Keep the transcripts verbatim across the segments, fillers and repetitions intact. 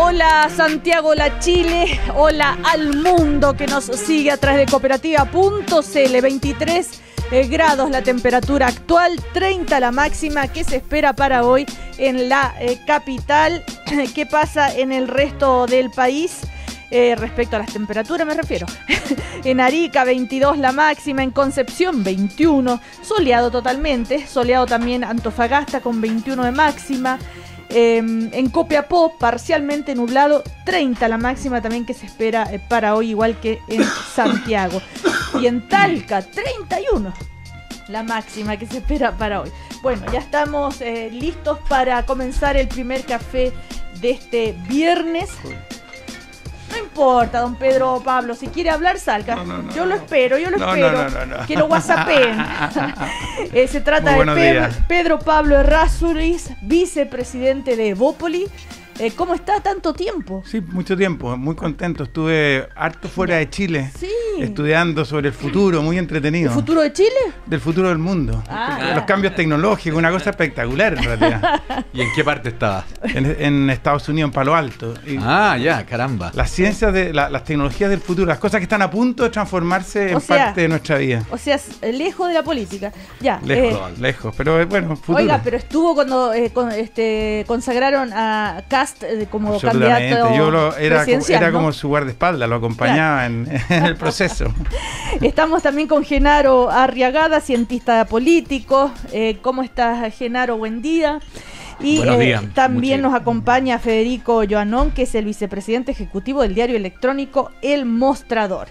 Hola Santiago, hola Chile, hola al mundo que nos sigue a través de cooperativa punto c l. veintitrés grados la temperatura actual, treinta la máxima que se espera para hoy en la eh, capital. ¿Qué pasa en el resto del país? Eh, respecto a las temperaturas me refiero. En Arica veintidós la máxima, en Concepción veintiuno, soleado totalmente, soleado también Antofagasta con veintiuno de máxima, eh, en Copiapó parcialmente nublado, treinta la máxima también que se espera eh, para hoy, igual que en Santiago, y en Talca treinta y uno la máxima que se espera para hoy. Bueno, ya estamos eh, listos para comenzar el primer café de este viernes. No importa, don Pedro Pablo, si quiere hablar, salga. No, no, no, yo lo espero, yo lo no, espero. No, no, no, no. Que lo whatsappen. eh, se trata de Pedro, Pedro Pablo Errázuriz, vicepresidente de Evópolis. Eh, ¿Cómo está? ¿Tanto tiempo? Sí, mucho tiempo, muy contento. Estuve harto fuera de Chile, sí, estudiando sobre el futuro, muy entretenido. ¿El futuro de Chile? Del futuro del mundo. Ah, los cambios tecnológicos, una cosa espectacular en realidad. ¿Y en qué parte estabas? En, en Estados Unidos, en Palo Alto. Y ah, ya, caramba. Las ciencias, de, la, las tecnologías del futuro, las cosas que están a punto de transformarse en o sea, parte de nuestra vida. O sea, lejos de la política. Ya, lejos, eh, lejos, pero bueno, futuro. Oiga, pero estuvo cuando eh, con, este, consagraron a Castro como candidato. Yo lo, era, era como, ¿no?, su guardaespaldas, lo acompañaba, claro, en, en el proceso. Estamos también con Genaro Arriagada, cientista político. Eh, ¿Cómo estás, Genaro? Buen día. Y eh, también Muchas... nos acompaña Federico Joannon, que es el vicepresidente ejecutivo del diario electrónico El Mostrador.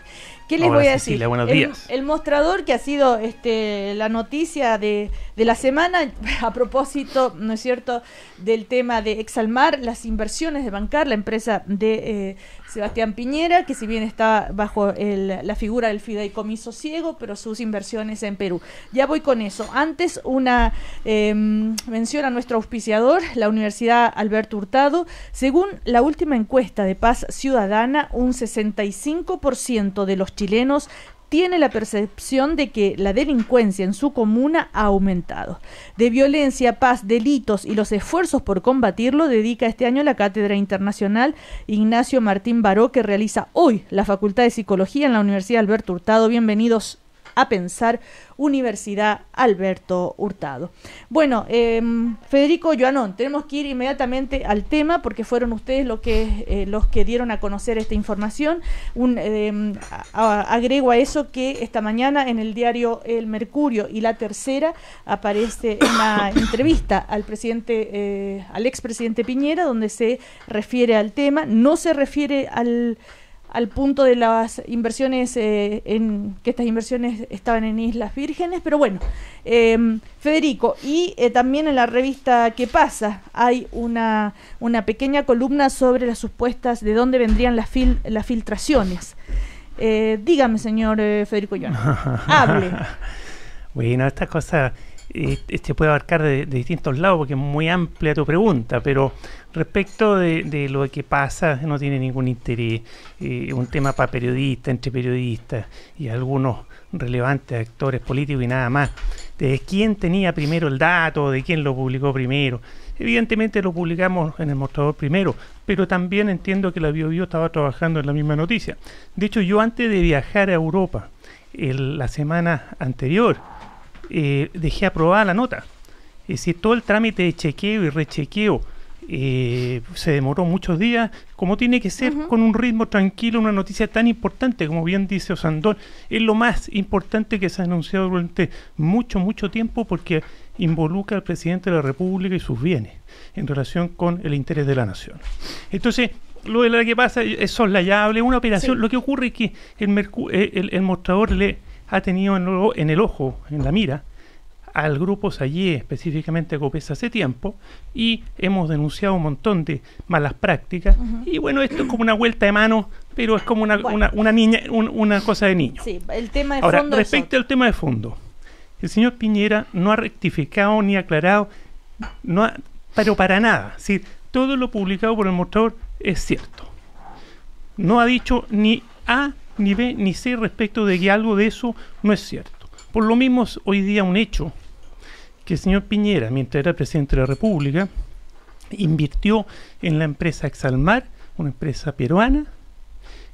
¿Qué les Hola, voy a decir? Cecilia, buenos días. El, el Mostrador, que ha sido este, la noticia de, de la semana, a propósito, ¿no es cierto?, del tema de Exalmar, las inversiones de Bancard, la empresa de eh, Sebastián Piñera, que si bien está bajo el, la figura del fideicomiso ciego, pero sus inversiones en Perú. Ya voy con eso. Antes, una eh, mención a nuestro auspiciador, la Universidad Alberto Hurtado. Según la última encuesta de Paz Ciudadana, un sesenta y cinco por ciento de los chilenos tiene la percepción de que la delincuencia en su comuna ha aumentado. De violencia, paz, delitos y los esfuerzos por combatirlo dedica este año la Cátedra Internacional Ignacio Martín Baró, que realiza hoy la Facultad de Psicología en la Universidad Alberto Hurtado. Bienvenidos a Pensar, Universidad Alberto Hurtado. Bueno, eh, Federico Joannon, tenemos que ir inmediatamente al tema porque fueron ustedes lo que, eh, los que dieron a conocer esta información. Un, eh, a, agrego a eso que esta mañana en el diario El Mercurio y La Tercera aparece una entrevista al presidente, eh, al expresidente Piñera, donde se refiere al tema, no se refiere al... al punto de las inversiones, eh, en que estas inversiones estaban en Islas Vírgenes, pero bueno, eh, Federico, y eh, también en la revista ¿Qué pasa? Hay una, una pequeña columna sobre las supuestas, de dónde vendrían las, fil, las filtraciones. Eh, dígame, señor eh, Federico Joannon, hable. Bueno, estas cosas eh, te puede abarcar de, de distintos lados porque es muy amplia tu pregunta, pero... Respecto de, de lo que pasa, no tiene ningún interés. Eh, un tema para periodistas, entre periodistas y algunos relevantes actores políticos y nada más. De quién tenía primero el dato, de quién lo publicó primero. Evidentemente lo publicamos en El Mostrador primero, pero también entiendo que la BioBio estaba trabajando en la misma noticia. De hecho, yo antes de viajar a Europa, el, la semana anterior, eh, dejé aprobada la nota. Es decir, todo el trámite de chequeo y rechequeo Eh, se demoró muchos días, como tiene que ser, uh-huh, con un ritmo tranquilo, una noticia tan importante, como bien dice Osandón, es lo más importante que se ha anunciado durante mucho, mucho tiempo, porque involucra al presidente de la República y sus bienes en relación con el interés de la nación. Entonces, lo de la que pasa es soslayable, una operación, sí. Lo que ocurre es que el, Mercu el, el, el mostrador le ha tenido en, lo, en el ojo, en la mira, al grupo Sayé, específicamente a Copesa, hace tiempo, y hemos denunciado un montón de malas prácticas. Uh-huh. Y bueno, esto es como una vuelta de mano, pero es como una, bueno. una, una, niña, un, una cosa de niño. Sí, el tema de Ahora, fondo respecto al tema de fondo, el señor Piñera no ha rectificado ni aclarado, no ha, pero para nada. Es decir, todo lo publicado por El Mostrador es cierto. No ha dicho ni A, ni B, ni C respecto de que algo de eso no es cierto. Por lo mismo, es hoy día un hecho que el señor Piñera, mientras era presidente de la República, invirtió en la empresa Exalmar una empresa peruana,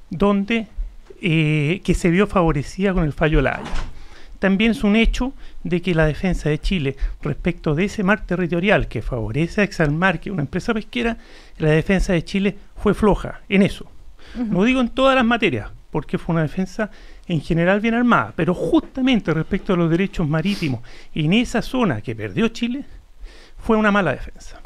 donde, eh, que se vio favorecida con el fallo de La Haya. También es un hecho de que la defensa de Chile respecto de ese mar territorial que favorece a Exalmar, que es una empresa pesquera, la defensa de Chile fue floja en eso. Uh-huh. No digo en todas las materias, porque fue una defensa en general bien armada, pero justamente respecto a los derechos marítimos en esa zona que perdió Chile, fue una mala defensa.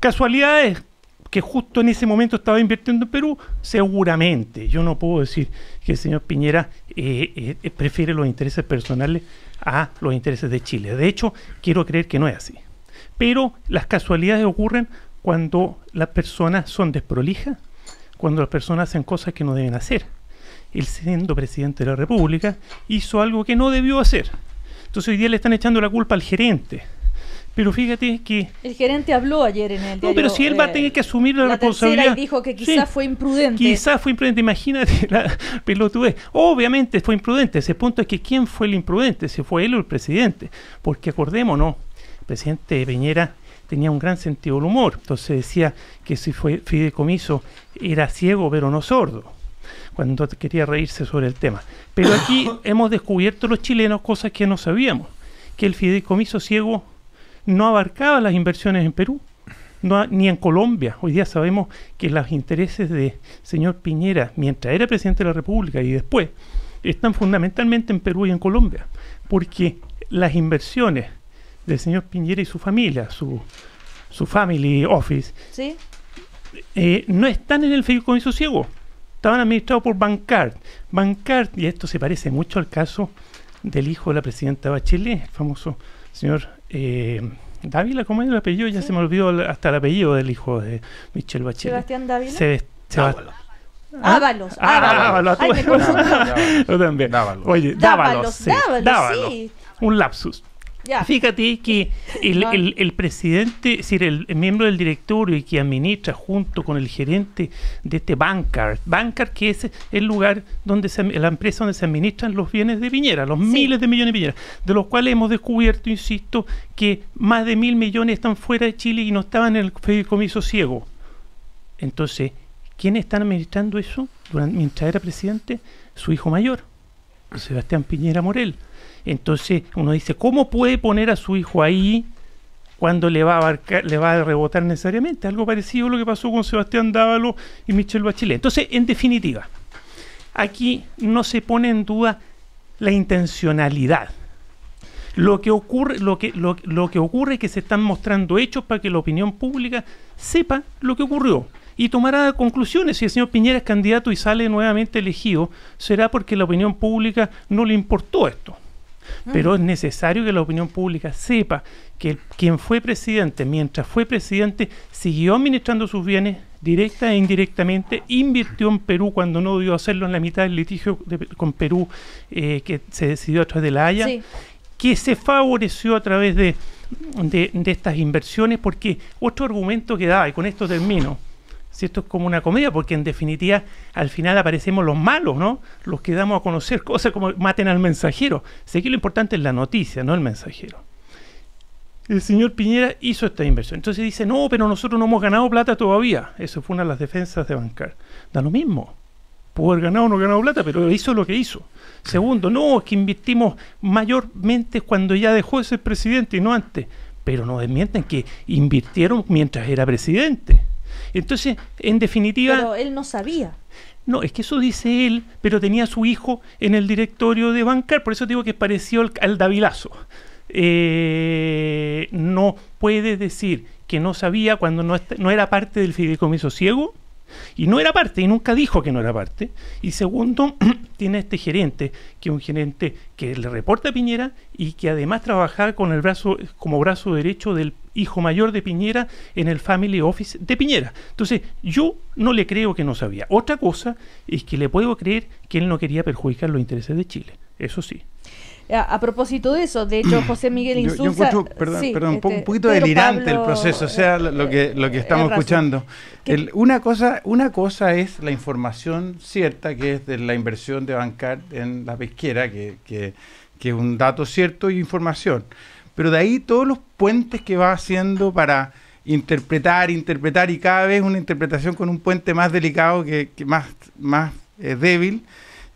Casualidades que justo en ese momento estaba invirtiendo en Perú, seguramente. Yo no puedo decir que el señor Piñera eh, eh, prefiere los intereses personales a los intereses de Chile. De hecho, quiero creer que no es así. Pero las casualidades ocurren cuando las personas son desprolijas, cuando las personas hacen cosas que no deben hacer. Él, siendo presidente de la República, hizo algo que no debió hacer. Entonces hoy día le están echando la culpa al gerente. Pero fíjate que... El gerente habló ayer en el diario... No, pero si él va a tener que asumir la, la responsabilidad... Tercera, y dijo que quizás sí, fue imprudente. Quizás fue imprudente, imagínate la pelotudez. Obviamente fue imprudente, ese punto es que ¿quién fue el imprudente? ¿Se fue él o el presidente? Porque acordémonos, el presidente Piñera tenía un gran sentido del humor. Entonces decía que si fue fideicomiso era ciego pero no sordo, cuando quería reírse sobre el tema. Pero aquí hemos descubierto los chilenos cosas que no sabíamos, que el fideicomiso ciego no abarcaba las inversiones en Perú, no, ni en Colombia. Hoy día sabemos que los intereses de señor Piñera, mientras era presidente de la República y después, están fundamentalmente en Perú y en Colombia, porque las inversiones del señor Piñera y su familia, su, su family office, ¿sí?, eh, no están en el fideicomiso ciego, estaban administrados por Bancard. Bancard, y esto se parece mucho al caso del hijo de la presidenta Bachelet, el famoso señor... Eh, Dávila, ¿cómo es el apellido? Ya sí. se me olvidó hasta el apellido del hijo de Michelle Bachelet. Sebastián Dávila. Seb Seb Ábalos. Ábalos. Yo también. Dávalos. Oye, Dávalos. Dávalos, sí. Dávalos, sí. Un lapsus. Ya. Fíjate que el, no. el, el presidente, es decir, el, el miembro del directorio y que administra junto con el gerente de este Bancard, Bancard que es el lugar donde se, la empresa donde se administran los bienes de Piñera, los sí. miles de millones de Piñera, de los cuales hemos descubierto, insisto, que más de mil millones están fuera de Chile y no estaban en el fideicomiso ciego. Entonces, ¿quiénes están administrando eso durante, mientras era presidente? Su hijo mayor, Sebastián Piñera Morel. Entonces uno dice, ¿cómo puede poner a su hijo ahí cuando le va a abarcar, le va a rebotar necesariamente? Algo parecido a lo que pasó con Sebastián Dávalo y Michelle Bachelet. Entonces, en definitiva, aquí no se pone en duda la intencionalidad. Lo que ocurre, lo que, lo, lo que ocurre es que se están mostrando hechos para que la opinión pública sepa lo que ocurrió y tomará conclusiones. Si el señor Piñera es candidato y sale nuevamente elegido, será porque la opinión pública no le importó esto. Pero es necesario que la opinión pública sepa que el, quien fue presidente, mientras fue presidente, siguió administrando sus bienes directa e indirectamente, invirtió en Perú cuando no debió hacerlo en la mitad del litigio de, con Perú eh, que se decidió a través de La Haya, sí. que se favoreció a través de, de, de estas inversiones, porque otro argumento que daba, y con esto termino, si esto es como una comedia, porque en definitiva al final aparecemos los malos, ¿no? Los que damos a conocer cosas como maten al mensajero. Sé que lo importante es la noticia, no el mensajero. El señor Piñera hizo esta inversión. Entonces dice, no, pero nosotros no hemos ganado plata todavía. Eso fue una de las defensas de Bancard. Da lo mismo. Pudo haber ganado o no ganado plata, pero hizo lo que hizo. Segundo, no, es que invertimos mayormente cuando ya dejó de ser presidente y no antes. Pero no desmienten que invirtieron mientras era presidente. Entonces, en definitiva... Pero él no sabía. No, es que eso dice él, pero tenía a su hijo en el directorio de Bancard, por eso digo que es parecido al, al Davilazo. Eh, no puede decir que no sabía cuando no, no era parte del fideicomiso ciego, y no era parte, y nunca dijo que no era parte. Y segundo, tiene este gerente, que es un gerente que le reporta a Piñera y que además trabaja con el brazo, como brazo derecho del hijo mayor de Piñera en el family office de Piñera. Entonces, yo no le creo que no sabía. Otra cosa es que le puedo creer que él no quería perjudicar los intereses de Chile. Eso sí. A, a propósito de eso, de hecho, José Miguel Insunza... Yo, yo encuentro, perdón, sí, perdón este, un poquito Pedro delirante Pablo, el proceso, o sea, lo que, lo que estamos escuchando. El, una, cosa, una cosa es la información cierta, que es de la inversión de Bancard en la pesquera, que, que, que es un dato cierto y información. Pero de ahí todos los puentes que va haciendo para interpretar, interpretar y cada vez una interpretación con un puente más delicado, que, que más, más eh, débil.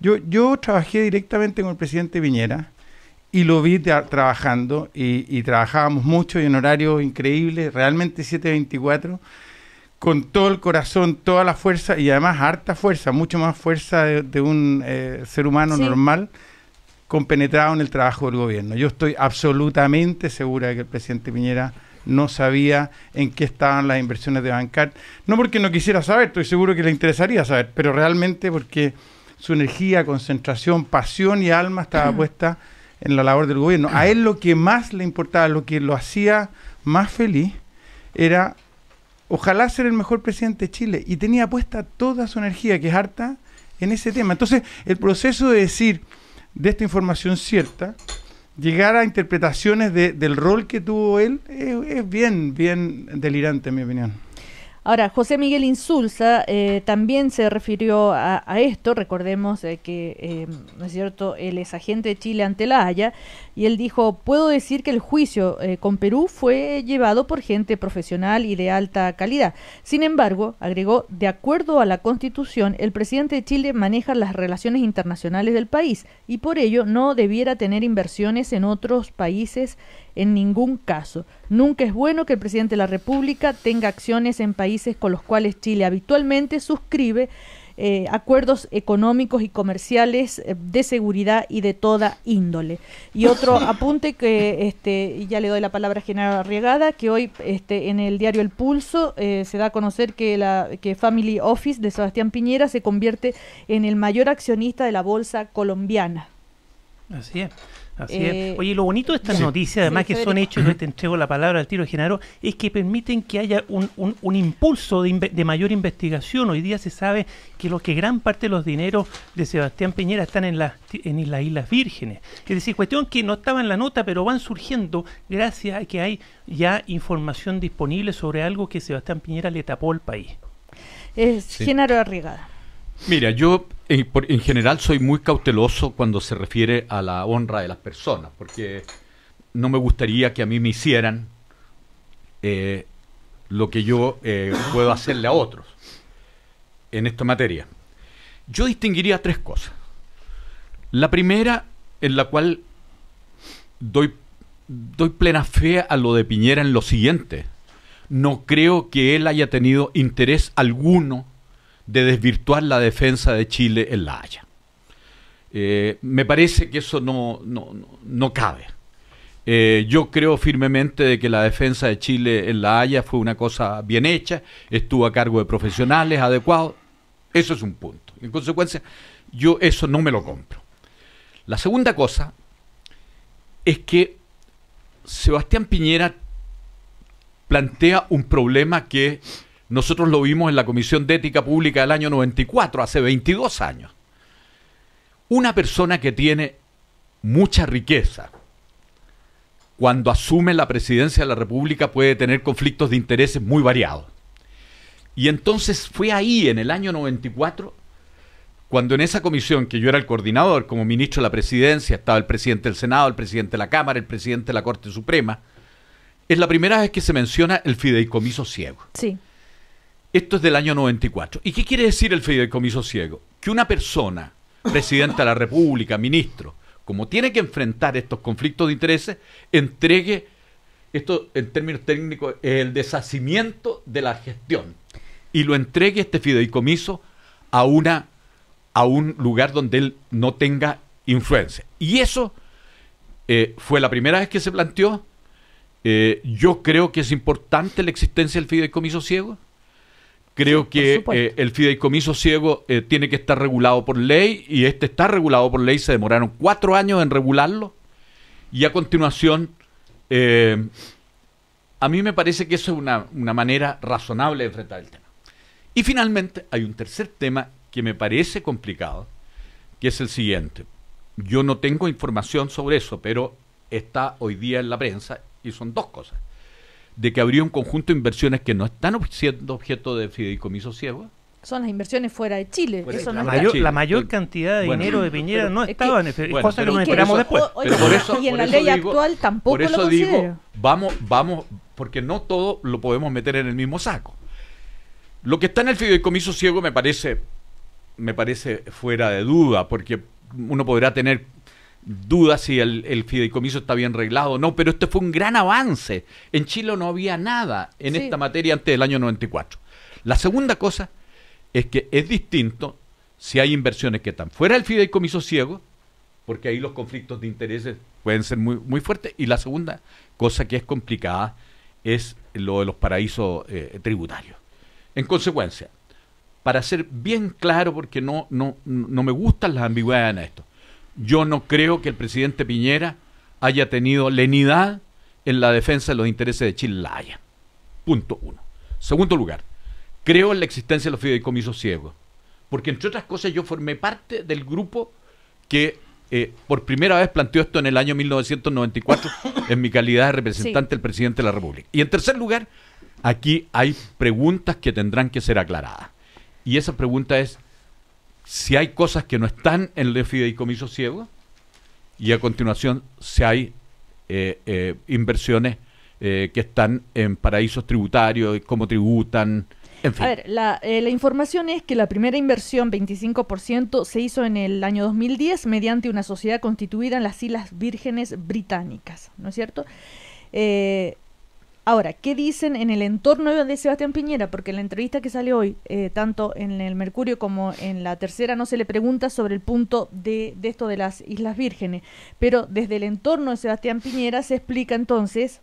Yo, yo trabajé directamente con el presidente Piñera y lo vi tra trabajando y, y trabajábamos mucho y en horario increíble, realmente siete veinticuatro, con todo el corazón, toda la fuerza y además harta fuerza, mucho más fuerza de, de un eh, ser humano sí. normal, compenetrado en el trabajo del gobierno. Yo estoy absolutamente segura de que el presidente Piñera no sabía en qué estaban las inversiones de Bancard. No porque no quisiera saber, estoy seguro que le interesaría saber, pero realmente porque su energía, concentración, pasión y alma estaba puesta en la labor del gobierno. A él lo que más le importaba, lo que lo hacía más feliz, era ojalá ser el mejor presidente de Chile. Y tenía puesta toda su energía, que es harta, en ese tema. Entonces, el proceso de decir de esta información cierta, llegar a interpretaciones de, del rol que tuvo él, es, es bien, bien delirante en mi opinión. Ahora, José Miguel Insulza eh, también se refirió a, a esto, recordemos eh, que, eh, ¿no es cierto?, él es agente de Chile ante La Haya, y él dijo, puedo decir que el juicio eh, con Perú fue llevado por gente profesional y de alta calidad. Sin embargo, agregó, de acuerdo a la Constitución, el presidente de Chile maneja las relaciones internacionales del país, y por ello no debiera tener inversiones en otros países en ningún caso. Nunca es bueno que el presidente de la República tenga acciones en países con los cuales Chile habitualmente suscribe eh, acuerdos económicos y comerciales eh, de seguridad y de toda índole. Y otro apunte que, este, y ya le doy la palabra a Genaro Arriagada, que hoy este, en el diario El Pulso eh, se da a conocer que, la, que Family Office de Sebastián Piñera se convierte en el mayor accionista de la bolsa colombiana. Así es. Así eh, es. Oye, lo bonito de estas sí. noticias, además sí, que son hechos, yo te entrego la palabra al tiro, Genaro, es que permiten que haya un, un, un impulso de, inve de mayor investigación. Hoy día se sabe que, lo que gran parte de los dineros de Sebastián Piñera están en, la, en las Islas Vírgenes. Es decir, cuestión que no estaba en la nota, pero van surgiendo gracias a que hay ya información disponible sobre algo que Sebastián Piñera le tapó al país. Es sí. Genaro Arriagada. Mira, yo en, por, en general soy muy cauteloso cuando se refiere a la honra de las personas, porque no me gustaría que a mí me hicieran eh, lo que yo eh, puedo hacerle a otros en esta materia. Yo distinguiría tres cosas. La primera, en la cual doy, doy plena fe a lo de Piñera en lo siguiente. No creo que él haya tenido interés alguno de desvirtuar la defensa de Chile en La Haya. Eh, me parece que eso no, no, no cabe. Eh, yo creo firmemente de que la defensa de Chile en La Haya fue una cosa bien hecha, estuvo a cargo de profesionales adecuados. Eso es un punto. En consecuencia, yo eso no me lo compro. La segunda cosa es que Sebastián Piñera plantea un problema que nosotros lo vimos en la Comisión de Ética Pública del año noventa y cuatro, hace veintidós años. Una persona que tiene mucha riqueza, cuando asume la presidencia de la República puede tener conflictos de intereses muy variados. Y entonces fue ahí, en el año noventa y cuatro, cuando en esa comisión, que yo era el coordinador como ministro de la presidencia, estaba el presidente del Senado, el presidente de la Cámara, el presidente de la Corte Suprema, es la primera vez que se menciona el fideicomiso ciego. Sí. Esto es del año noventa y cuatro. ¿Y qué quiere decir el fideicomiso ciego? Que una persona, presidenta de la República, ministro, como tiene que enfrentar estos conflictos de intereses, entregue, esto en términos técnicos, el deshacimiento de la gestión, y lo entregue este fideicomiso a, una, a un lugar donde él no tenga influencia. Y eso eh, fue la primera vez que se planteó. Eh, yo creo que es importante la existencia del fideicomiso ciego. Creo sí, que eh, el fideicomiso ciego eh, tiene que estar regulado por ley, y este está regulado por ley, se demoraron cuatro años en regularlo, y a continuación eh, a mí me parece que eso es una, una manera razonable de enfrentar el tema. Y finalmente hay un tercer tema que me parece complicado, que es el siguiente. Yo no tengo información sobre eso, pero está hoy día en la prensa, y son dos cosas: de que habría un conjunto de inversiones que no están siendo objeto de fideicomiso ciego. Son las inversiones fuera de Chile. Pues eso la, no mayor, Chile. la mayor cantidad de bueno, dinero de Piñera no estaba en el fideicomiso, cosa que nos enteramos después. Y en la ley actual tampoco lo considero. Por eso digo, vamos, vamos, porque no todo lo podemos meter en el mismo saco. Lo que está en el fideicomiso ciego me parece, me parece fuera de duda, porque uno podrá tener dudas si el, el fideicomiso está bien reglado o no, pero este fue un gran avance. En Chile no había nada en sí. esta materia antes del año noventa y cuatro. La segunda cosa es que es distinto si hay inversiones que están fuera del fideicomiso ciego, porque ahí los conflictos de intereses pueden ser muy, muy fuertes. Y la segunda cosa que es complicada es lo de los paraísos eh, tributarios. En consecuencia, para ser bien claro, porque no, no, no me gustan las ambigüedades en esto, yo no creo que el presidente Piñera haya tenido lenidad en la defensa de los intereses de Chile en La Haya. Punto uno. Segundo lugar, creo en la existencia de los fideicomisos ciegos, porque entre otras cosas yo formé parte del grupo que Eh, por primera vez planteó esto en el año mil novecientos noventa y cuatro en mi calidad de representante sí. del presidente de la República. Y en tercer lugar, aquí hay preguntas que tendrán que ser aclaradas. Y esa pregunta es si hay cosas que no están en el fideicomiso ciego y a continuación si hay eh, eh, inversiones eh, que están en paraísos tributarios, cómo tributan. En fin. A ver, la, eh, la información es que la primera inversión, veinticinco por ciento, se hizo en el año dos mil diez mediante una sociedad constituida en las Islas Vírgenes Británicas, ¿no es cierto? Eh, ahora, ¿qué dicen en el entorno de Sebastián Piñera? Porque en la entrevista que sale hoy, eh, tanto en El Mercurio como en La Tercera, no se le pregunta sobre el punto de, de esto de las Islas Vírgenes, pero desde el entorno de Sebastián Piñera se explica entonces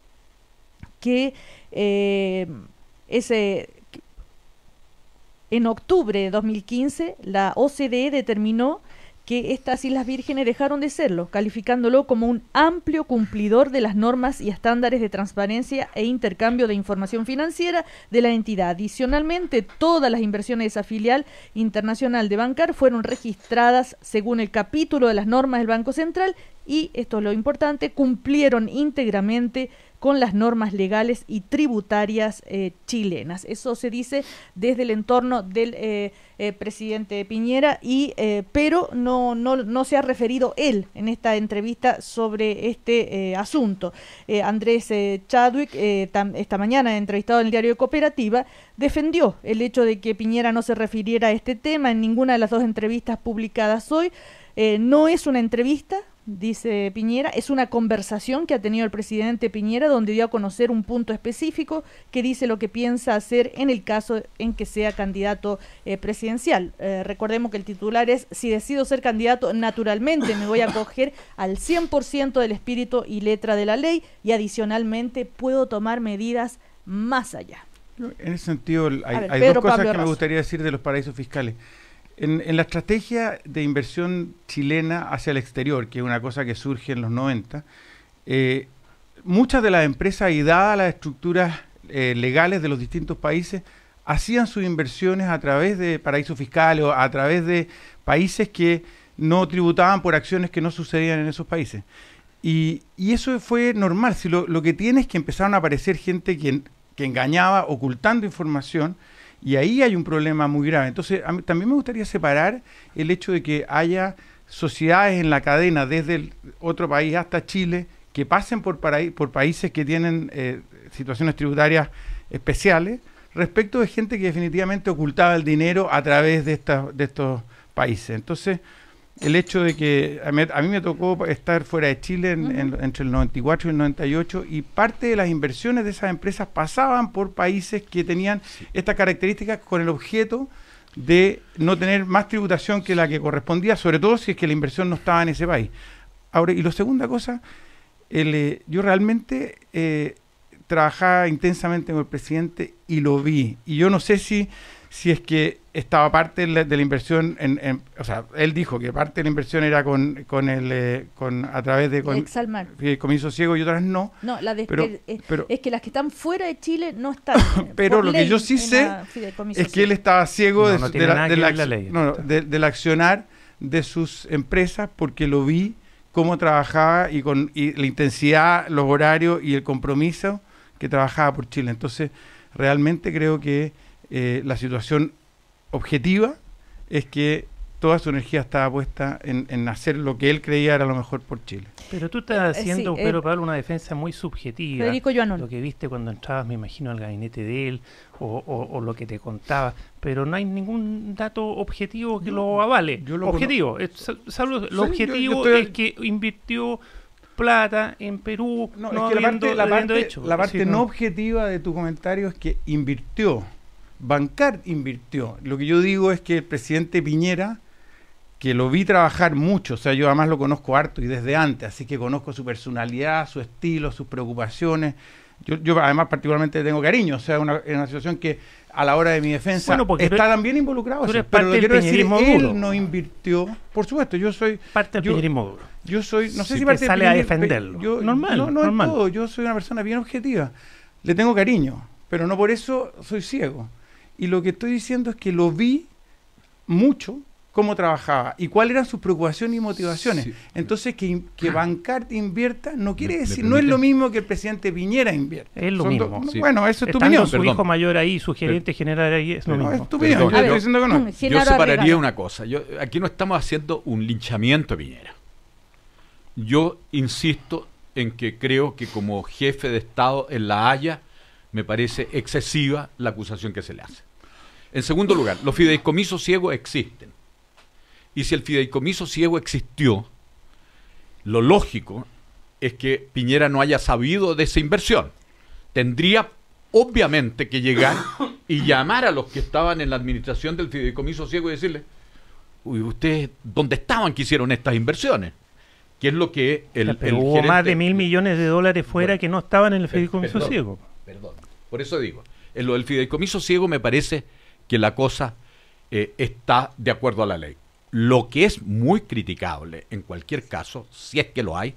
que eh, ese... En octubre de dos mil quince, la O C D E determinó que estas Islas Vírgenes dejaron de serlo, calificándolo como un amplio cumplidor de las normas y estándares de transparencia e intercambio de información financiera de la entidad. Adicionalmente, todas las inversiones de esa filial internacional de Bancard fueron registradas según el capítulo de las normas del Banco Central y, esto es lo importante, cumplieron íntegramente con las normas legales y tributarias eh, chilenas. Eso se dice desde el entorno del eh, eh, presidente Piñera, y eh, pero no, no, no se ha referido él en esta entrevista sobre este eh, asunto. Eh, Andrés eh, Chadwick, eh, tam, esta mañana entrevistado en el diario Cooperativa, defendió el hecho de que Piñera no se refiriera a este tema en ninguna de las dos entrevistas publicadas hoy. Eh, no es una entrevista, dice Piñera, es una conversación que ha tenido el presidente Piñera donde dio a conocer un punto específico que dice lo que piensa hacer en el caso en que sea candidato eh, presidencial. Eh, recordemos que el titular es: si decido ser candidato, naturalmente me voy a acoger al cien por ciento del espíritu y letra de la ley y adicionalmente puedo tomar medidas más allá. En ese sentido hay, ver, hay dos cosas que me gustaría decir de los paraísos fiscales. En, en la estrategia de inversión chilena hacia el exterior, que es una cosa que surge en los noventa, eh, muchas de las empresas, y dadas las estructuras eh, legales de los distintos países, hacían sus inversiones a través de paraísos fiscales o a través de países que no tributaban por acciones que no sucedían en esos países. Y, y eso fue normal. Si lo, lo que tiene es que empezaron a aparecer gente que, que engañaba ocultando información. Y ahí hay un problema muy grave. Entonces, a mí también me gustaría separar el hecho de que haya sociedades en la cadena, desde el otro país hasta Chile, que pasen por, paraí por países que tienen eh, situaciones tributarias especiales, respecto de gente que definitivamente ocultaba el dinero a través de, esta, de estos países. Entonces, el hecho de que a mí, a mí me tocó estar fuera de Chile en, uh-huh. en, entre el noventa y cuatro y el noventa y ocho, y parte de las inversiones de esas empresas pasaban por países que tenían sí. estas características con el objeto de no tener más tributación que la que correspondía, sobre todo si es que la inversión no estaba en ese país. Ahora, y la segunda cosa, el, eh, yo realmente eh, trabajaba intensamente con el presidente y lo vi. Y yo no sé si... si es que estaba parte de la, de la inversión, en, en, o sea, él dijo que parte de la inversión era con, con el, eh, con, a través de con, Exalmar. El comienzo ciego y otras no. No, la de, pero, es, pero, es que las que están fuera de Chile no están. Pero lo que yo sí sé la, es que ciego. él estaba ciego del accionar de sus empresas, porque lo vi cómo trabajaba y con y la intensidad, los horarios y el compromiso que trabajaba por Chile. Entonces, realmente creo que Eh, la situación objetiva es que toda su energía estaba puesta en, en hacer lo que él creía era lo mejor por Chile. Pero tú estás haciendo, sí, Pedro eh, Pablo, una defensa muy subjetiva. Federico Joannon. Lo que viste cuando entrabas, me imagino, al gabinete de él, o, o, o lo que te contaba, pero no hay ningún dato objetivo que lo avale. Yo lo objetivo, es, salvo, lo sí, objetivo yo, yo estoy... es que invirtió plata en Perú. No, no es que habiendo, la parte, la parte, hecho, la parte sí, no, no objetiva de tu comentario es que invirtió. Bancard invirtió. Lo que yo digo es que el presidente Piñera, que lo vi trabajar mucho, o sea, yo además lo conozco harto y desde antes, así que conozco su personalidad, su estilo, sus preocupaciones. Yo, yo además particularmente tengo cariño, o sea, una, una situación que a la hora de mi defensa bueno, está eres, también involucrado. Así, pero lo quiero decir, duro. él no invirtió, por supuesto, yo soy... Parte del piñerismo duro. Yo soy, no sé si, si parte sale del piñerismo, a defenderlo. Yo, normal, no, no normal. Todo, yo soy una persona bien objetiva, le tengo cariño, pero no por eso soy ciego. Y lo que estoy diciendo es que lo vi mucho, cómo trabajaba y cuáles eran sus preocupaciones y motivaciones. Sí. Entonces, que, que Bancard invierta no quiere decir, no es lo mismo que el presidente Piñera invierta. Es lo Son mismo. Do, sí. Bueno, eso es tu opinión. Su Perdón. hijo mayor ahí, su gerente Pero, general ahí, es lo no, mismo. Es tu opinión. Yo, yo, no. yo separaría una cosa. Yo, aquí no estamos haciendo un linchamiento a Piñera. Yo insisto en que creo que como jefe de Estado en La Haya, me parece excesiva la acusación que se le hace. En segundo lugar, los fideicomisos ciegos existen. Y si el fideicomiso ciego existió, lo lógico es que Piñera no haya sabido de esa inversión. Tendría obviamente que llegar y llamar a los que estaban en la administración del fideicomiso ciego y decirles, uy, ustedes, ¿dónde estaban que hicieron estas inversiones? Que es lo que el, o sea, pero el hubo gerente, más de mil millones de dólares fuera bueno, que no estaban en el fideicomiso perdón, ciego. Perdón, por eso digo, en lo del fideicomiso ciego me parece que la cosa eh, está de acuerdo a la ley. Lo que es muy criticable en cualquier caso, si es que lo hay,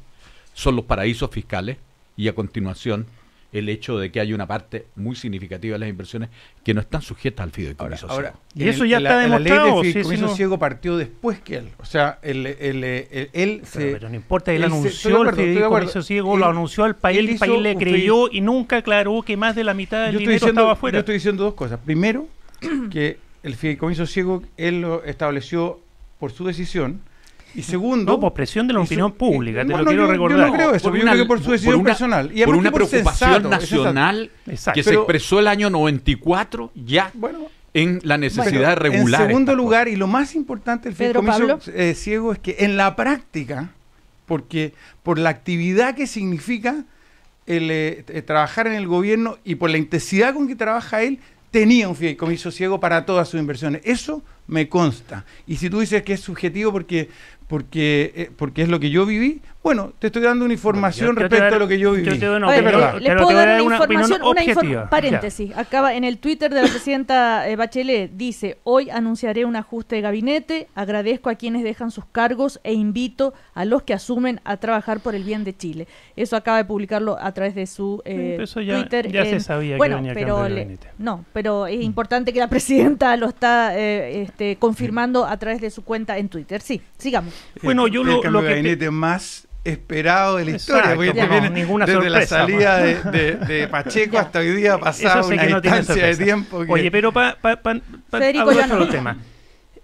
son los paraísos fiscales y a continuación el hecho de que hay una parte muy significativa de las inversiones que no están sujetas al fideicomiso ahora, ciego. Ahora, y eso el, ya está la, demostrado. La ley del fideicomiso sí, sí, ciego no. partió después que él. O sea, él, él, él, él, él se... Pero, pero no importa, él, él anunció acuerdo, el fideicomiso ciego, él, lo anunció al país, el país le creyó y nunca aclaró que más de la mitad del dinero diciendo, estaba afuera. Yo estoy diciendo dos cosas. Primero, que el fideicomiso ciego, él lo estableció por su decisión, y segundo... No, por presión de la opinión pública, te lo quiero recordar. Yo no creo eso, yo creo que por su decisión personal. Por una preocupación nacional que se expresó el año noventa y cuatro ya en la necesidad de regular. En segundo lugar, y lo más importante del fideicomiso eh, ciego es que en la práctica, porque por la actividad que significa el, eh, trabajar en el gobierno y por la intensidad con que trabaja él, tenía un fideicomiso ciego para todas sus inversiones. Eso me consta. Y si tú dices que es subjetivo porque porque eh, porque es lo que yo viví, bueno, te estoy dando una información bueno, respecto dar, a lo que yo viví. Yo te doy una Oye, opinión, yo, les puedo dar una, una información, una infor paréntesis. Ya. Acaba en el Twitter de la presidenta eh, Bachelet, dice, hoy anunciaré un ajuste de gabinete, agradezco a quienes dejan sus cargos e invito a los que asumen a trabajar por el bien de Chile. Eso acaba de publicarlo a través de su eh, eso ya, Twitter. Ya en, se sabía bueno, que venía pero el gabinete. No, pero es mm. importante que la presidenta lo está... Eh, este, confirmando a través de su cuenta en Twitter. Sí, sigamos. Bueno, yo lo, el lo que gabinete más esperado de la historia, porque no, viene ninguna desde sorpresa, la salida bueno. de, de, de Pacheco hasta hoy día pasado una no distancia de tiempo. Que... Oye, pero para pa, pa, pa, abordar no. los temas.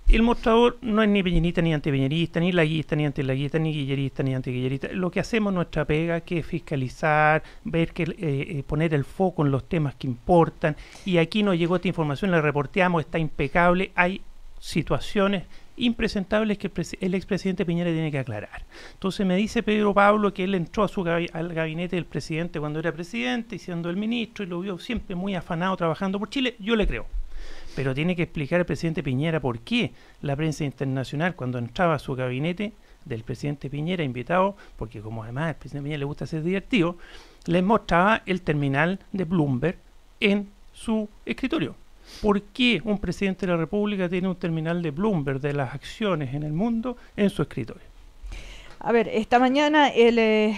El mostrador no es ni peñerista, ni antipeñerista, ni laguista, ni antilaguista, ni guillerista, ni antiguillerista. Lo que hacemos nuestra pega que es fiscalizar, ver que eh, poner el foco en los temas que importan. Y aquí nos llegó esta información, la reporteamos, está impecable. Hay situaciones impresentables que el, el expresidente Piñera tiene que aclarar. Entonces me dice Pedro Pablo que él entró a su gabi al gabinete del presidente cuando era presidente y siendo el ministro y lo vio siempre muy afanado trabajando por Chile. Yo le creo. Pero tiene que explicar el presidente Piñera por qué la prensa internacional cuando entraba a su gabinete del presidente Piñera invitado, porque como además al presidente Piñera le gusta ser divertido, les mostraba el terminal de Bloomberg en su escritorio. ¿Por qué un presidente de la República tiene un terminal de Bloomberg de las acciones en el mundo en su escritorio? A ver, esta mañana el, eh,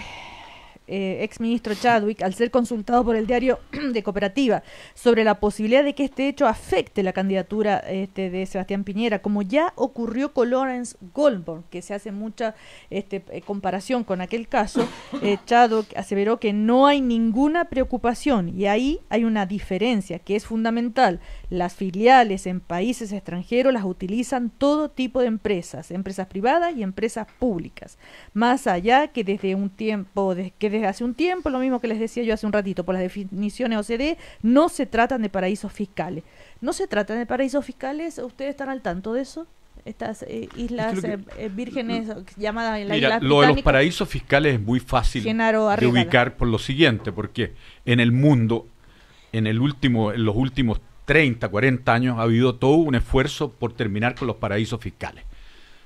eh, exministro Chadwick, al ser consultado por el diario de Cooperativa sobre la posibilidad de que este hecho afecte la candidatura este, de Sebastián Piñera, como ya ocurrió con Lawrence Goldborn, que se hace mucha este, comparación con aquel caso, eh, Chadwick aseveró que no hay ninguna preocupación, y ahí hay una diferencia que es fundamental. Las filiales en países extranjeros las utilizan todo tipo de empresas, empresas privadas y empresas públicas. Más allá que desde un tiempo, de, que desde hace un tiempo, lo mismo que les decía yo hace un ratito, por las definiciones O C D E, no se tratan de paraísos fiscales. ¿No se tratan de paraísos fiscales? ¿Ustedes están al tanto de eso? Estas eh, islas es que, eh, vírgenes lo, llamadas las Mira, islas lo de los paraísos fiscales es muy fácil de ubicar por lo siguiente, porque en el mundo, en el último, en los últimos treinta, cuarenta años ha habido todo un esfuerzo por terminar con los paraísos fiscales.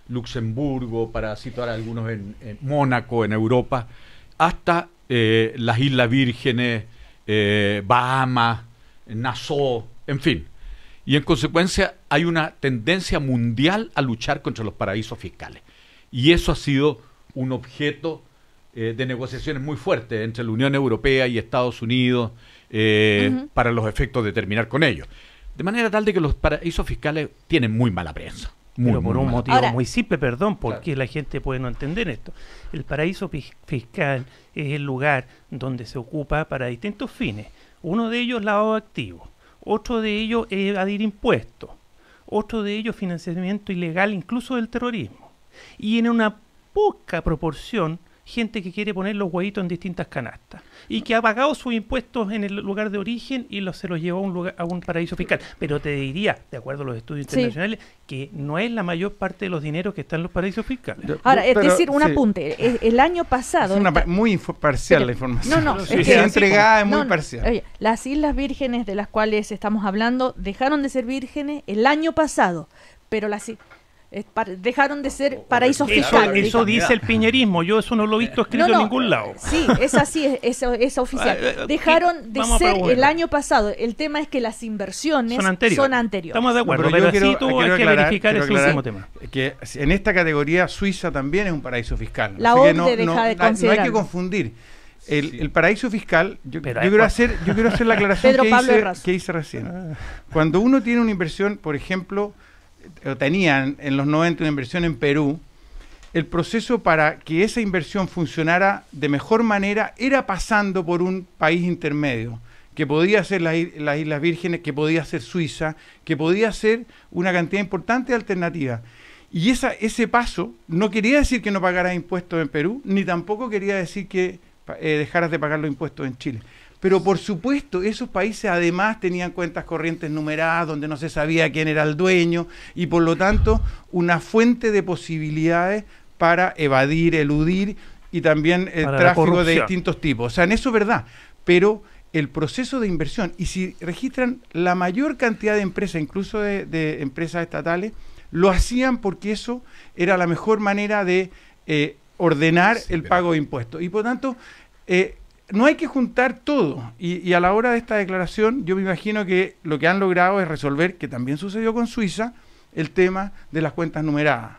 Luxemburgo, para citar algunos, en, en Mónaco, en Europa, hasta eh, las Islas Vírgenes, eh, Bahamas, Nassau, en fin. Y en consecuencia hay una tendencia mundial a luchar contra los paraísos fiscales. Y eso ha sido un objeto eh, de negociaciones muy fuertes entre la Unión Europea y Estados Unidos eh, uh-huh. para los efectos de terminar con ellos. De manera tal de que los paraísos fiscales tienen muy mala prensa. Muy, Pero por muy un mala. motivo Ahora, muy simple, perdón, porque claro. la gente puede no entender esto. El paraíso fiscal es el lugar donde se ocupa para distintos fines. Uno de ellos, lavado de activos. Otro de ellos es evadir impuestos, otro de ellos financiamiento ilegal incluso del terrorismo. Y en una poca proporción, gente que quiere poner los huevitos en distintas canastas y que ha pagado sus impuestos en el lugar de origen y los, se los llevó a un, lugar, a un paraíso fiscal. Pero te diría, de acuerdo a los estudios internacionales, sí. que no es la mayor parte de los dineros que están en los paraísos fiscales. Ahora, es Pero, decir, un sí. apunte. El año pasado... Es una, está... muy parcial Pero, la información. No, no. Sí, es que, entregada es muy no, parcial. Oye, las Islas Vírgenes de las cuales estamos hablando dejaron de ser vírgenes el año pasado. Pero las... dejaron de ser paraísos eso, fiscales. Eso dice el piñerismo, yo eso no lo he visto escrito no, no, en ningún lado. Sí, es así, es, es, es oficial. Dejaron de Vamos ser el año pasado. El tema es que las inversiones son anteriores. Son anteriores. Estamos de acuerdo, no, pero, pero yo quiero, tú hay que aclarar, verificar ese mismo tema. Que en esta categoría Suiza también es un paraíso fiscal. La O C D E no, deja no, de considerar. No hay que confundir. El, sí. el paraíso fiscal, yo, yo, quiero hacer, yo quiero hacer la aclaración que hice, que hice recién. Ah. Cuando uno tiene una inversión, por ejemplo... tenían en los noventa una inversión en Perú, el proceso para que esa inversión funcionara de mejor manera era pasando por un país intermedio, que podía ser las, las Islas Vírgenes, que podía ser Suiza, que podía ser una cantidad importante de alternativas. Y esa, ese paso no quería decir que no pagaras impuestos en Perú, ni tampoco quería decir que eh, dejaras de pagar los impuestos en Chile. Pero por supuesto, esos países además tenían cuentas corrientes numeradas donde no se sabía quién era el dueño y por lo tanto una fuente de posibilidades para evadir, eludir y también el tráfico de distintos tipos. O sea, en eso es verdad, pero el proceso de inversión, y si registran la mayor cantidad de empresas, incluso de, de empresas estatales, lo hacían porque eso era la mejor manera de eh, ordenar sí, el pago de impuestos. Y por tanto... Eh, No hay que juntar todo, y, y a la hora de esta declaración yo me imagino que lo que han logrado es resolver, que también sucedió con Suiza, el tema de las cuentas numeradas.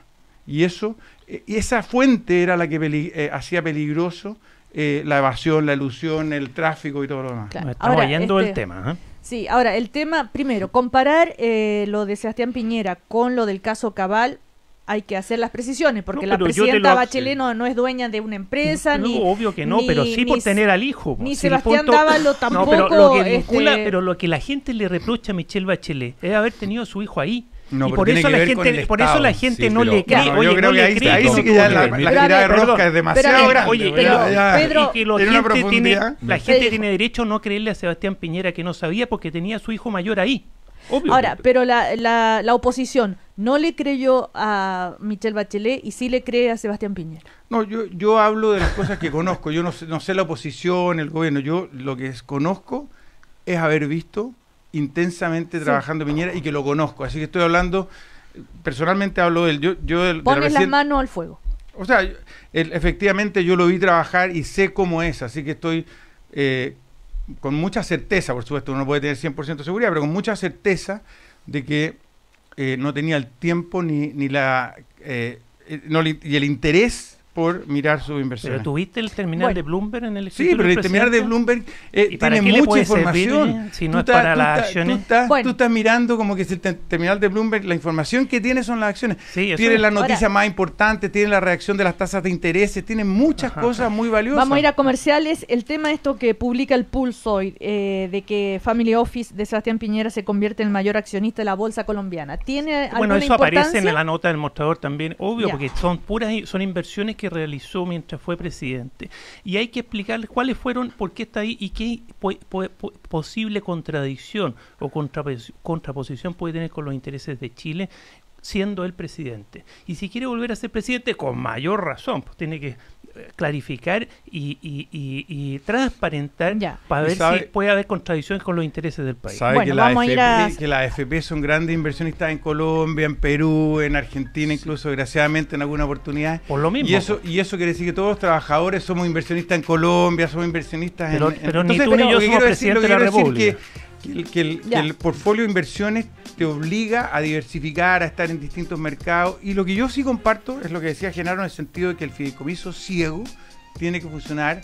Y eso, eh, esa fuente era la que peli- eh, hacía peligroso eh, la evasión, la ilusión, el tráfico y todo lo demás. Claro. Me estamos yendo del tema, ¿eh? Sí, ahora el tema, primero, comparar eh, lo de Sebastián Piñera con lo del caso Cabal, hay que hacer las precisiones, porque no, la presidenta lo... Bachelet no, no es dueña de una empresa. No, ni, obvio que no, ni, pero sí por tener al hijo. Ni si Sebastián punto... Dávalo tampoco. No, pero, lo que vincula, este... pero lo que la gente le reprocha a Michelle Bachelet es haber tenido a su hijo ahí. No, y por eso, la gente, por eso la gente sí, no le cree. Claro, oye, yo creo no que ahí, ahí sí que ya la, la girada de rosca perdón, es demasiado perdón, grande. Oye, Pedro, ya, Pedro, y que la gente, tiene, la gente tiene derecho a no creerle a Sebastián Piñera que no sabía porque tenía a su hijo mayor ahí. Obvio. Ahora, pero la, la, la oposición no le creyó a Michelle Bachelet y sí le cree a Sebastián Piñera. No, yo, yo hablo de las cosas que conozco. Yo no sé, no sé la oposición, el gobierno. Yo lo que es, conozco es haber visto intensamente trabajando sí. Piñera y que lo conozco. Así que estoy hablando, personalmente hablo de él. Yo, yo de, Pones de la las manos al fuego. O sea, él, efectivamente yo lo vi trabajar y sé cómo es. Así que estoy... Eh, con mucha certeza, por supuesto, uno puede tener cien por ciento de seguridad, pero con mucha certeza de que eh, no tenía el tiempo ni, ni la eh, no, y el interés por mirar su inversión. Pero tuviste el terminal bueno. de Bloomberg en el exterior. Sí, pero el terminal de Bloomberg eh, tiene mucha información. Servir, si no tú es está, para las está, acciones. Tú estás, bueno. tú estás mirando como que si el terminal de Bloomberg, la información que tiene son las acciones. Sí, tiene la noticia Ahora, más importante, tiene la reacción de las tasas de interés, tiene muchas ajá, cosas muy valiosas. Vamos a ir a comerciales. El tema de esto que publica el Pulso hoy, eh, de que Family Office de Sebastián Piñera se convierte en el mayor accionista de la bolsa colombiana. ¿Tiene bueno, eso importancia? Aparece en la nota del Mostrador también, obvio, ya. porque son puras son inversiones que que realizó mientras fue presidente, y hay que explicarles cuáles fueron, por qué está ahí y qué po po posible contradicción o contraposición puede tener con los intereses de Chile siendo él presidente. Y si quiere volver a ser presidente, con mayor razón, pues tiene que clarificar y, y, y, y transparentar ya. para ver sabe, si puede haber contradicciones con los intereses del país. Sabe bueno, que, vamos la F P, a ir a... que la F P son grandes inversionistas en Colombia, en Perú, en Argentina, incluso, desgraciadamente, en alguna oportunidad. Por lo mismo. Y eso, y eso quiere decir que todos los trabajadores somos inversionistas en Colombia, somos inversionistas pero, en... Pero en, ni entonces, tú ni yo somos presidente de la República. Que el, que, el, que el portfolio de inversiones te obliga a diversificar, a estar en distintos mercados, y lo que yo sí comparto es lo que decía Genaro en el sentido de que el fideicomiso ciego tiene que funcionar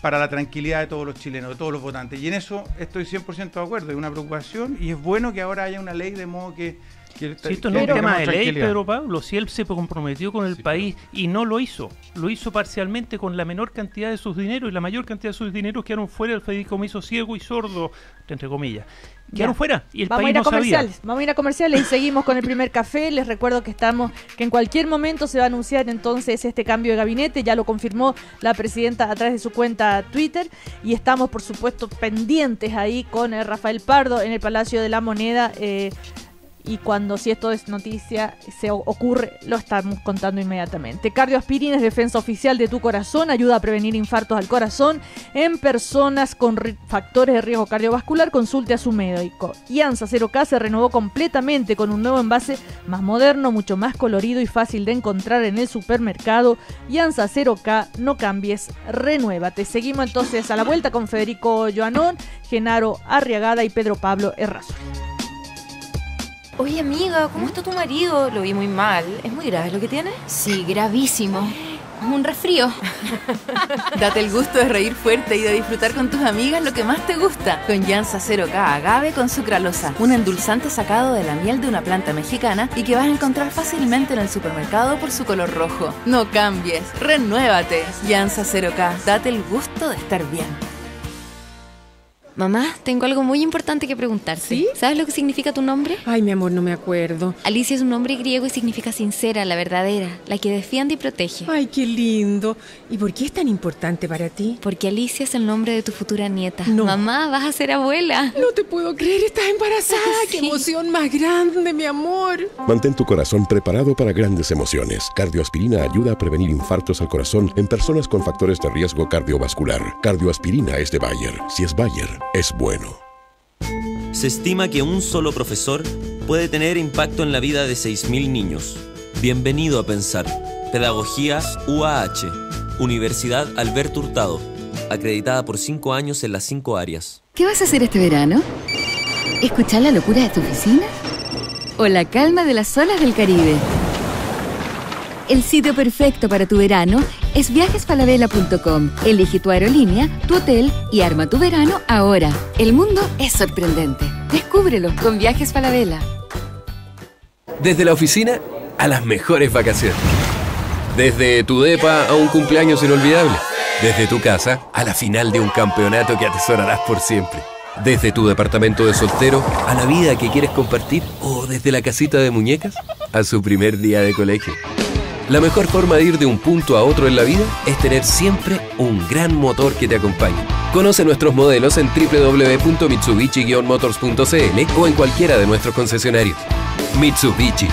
para la tranquilidad de todos los chilenos, de todos los votantes, y en eso estoy cien por ciento de acuerdo, es una preocupación y es bueno que ahora haya una ley de modo que... que si esto no es un tema de ley, Pedro Pablo, si él se comprometió con el sí, país claro. y no lo hizo, lo hizo parcialmente con la menor cantidad de sus dineros, y la mayor cantidad de sus dineros quedaron fuera del fideicomiso ciego y sordo, entre comillas. Quedaron ya. fuera y el Vamos país a ir a no comerciales. sabía. Vamos a ir a comerciales y seguimos con el primer café. Les recuerdo que estamos, que en cualquier momento se va a anunciar entonces este cambio de gabinete, ya lo confirmó la presidenta a través de su cuenta Twitter, y estamos por supuesto pendientes ahí con Rafael Pardo en el Palacio de la Moneda, eh, y cuando si esto es noticia, se ocurre, lo estamos contando inmediatamente. Cardioaspirina es defensa oficial de tu corazón, ayuda a prevenir infartos al corazón en personas con factores de riesgo cardiovascular. Consulte a su médico. Y ANSA cero K se renovó completamente con un nuevo envase más moderno, mucho más colorido y fácil de encontrar en el supermercado. Y ANSA cero K, no cambies, renuévate. Seguimos entonces a la vuelta con Federico Joannon, Genaro Arriagada y Pedro Pablo Errázuriz. Oye, amiga, ¿cómo está tu marido? Lo vi muy mal. ¿Es muy grave lo que tiene? Sí, gravísimo. Un resfrío. Date el gusto de reír fuerte y de disfrutar con tus amigas lo que más te gusta. Con Jansa cero K Agave con sucralosa, un endulzante sacado de la miel de una planta mexicana y que vas a encontrar fácilmente en el supermercado por su color rojo. No cambies, renuévate. Jansa cero K, date el gusto de estar bien. Mamá, tengo algo muy importante que preguntarte. ¿Sí? ¿Sabes lo que significa tu nombre? Ay, mi amor, no me acuerdo. Alicia es un nombre griego y significa sincera, la verdadera, la que defiende y protege. Ay, qué lindo. ¿Y por qué es tan importante para ti? Porque Alicia es el nombre de tu futura nieta. No. Mamá, vas a ser abuela. No te puedo creer, estás embarazada. Sí. ¡Qué emoción más grande, mi amor! Mantén tu corazón preparado para grandes emociones. Cardioaspirina ayuda a prevenir infartos al corazón en personas con factores de riesgo cardiovascular. Cardioaspirina es de Bayer. Si es Bayer, es bueno. Se estima que un solo profesor puede tener impacto en la vida de seis mil niños. Bienvenido a Pensar. Pedagogía U A H. Universidad Alberto Hurtado. Acreditada por cinco años en las cinco áreas. ¿Qué vas a hacer este verano? ¿Escuchar la locura de tu oficina? ¿O la calma de las olas del Caribe? El sitio perfecto para tu verano es viajes falabella punto com. Elige tu aerolínea, tu hotel y arma tu verano ahora. El mundo es sorprendente. Descúbrelo con Viajes Falabella. Desde la oficina a las mejores vacaciones. Desde tu depa a un cumpleaños inolvidable. Desde tu casa a la final de un campeonato que atesorarás por siempre. Desde tu departamento de soltero a la vida que quieres compartir. O desde la casita de muñecas a su primer día de colegio. La mejor forma de ir de un punto a otro en la vida es tener siempre un gran motor que te acompañe. Conoce nuestros modelos en doble u doble u doble u punto mitsubishi guion motors punto c l o en cualquiera de nuestros concesionarios. Mitsubishi.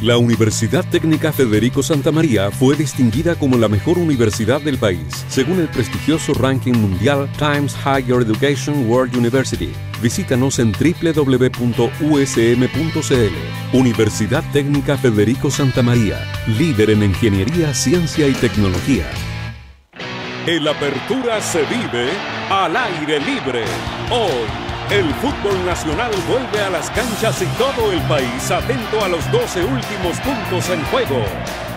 La Universidad Técnica Federico Santamaría fue distinguida como la mejor universidad del país, según el prestigioso ranking mundial Times Higher Education World University. Visítanos en doble u doble u doble u punto u s m punto c l. Universidad Técnica Federico Santamaría, líder en ingeniería, ciencia y tecnología. En la apertura se vive al aire libre. Hoy. El fútbol nacional vuelve a las canchas y todo el país atento a los doce últimos puntos en juego.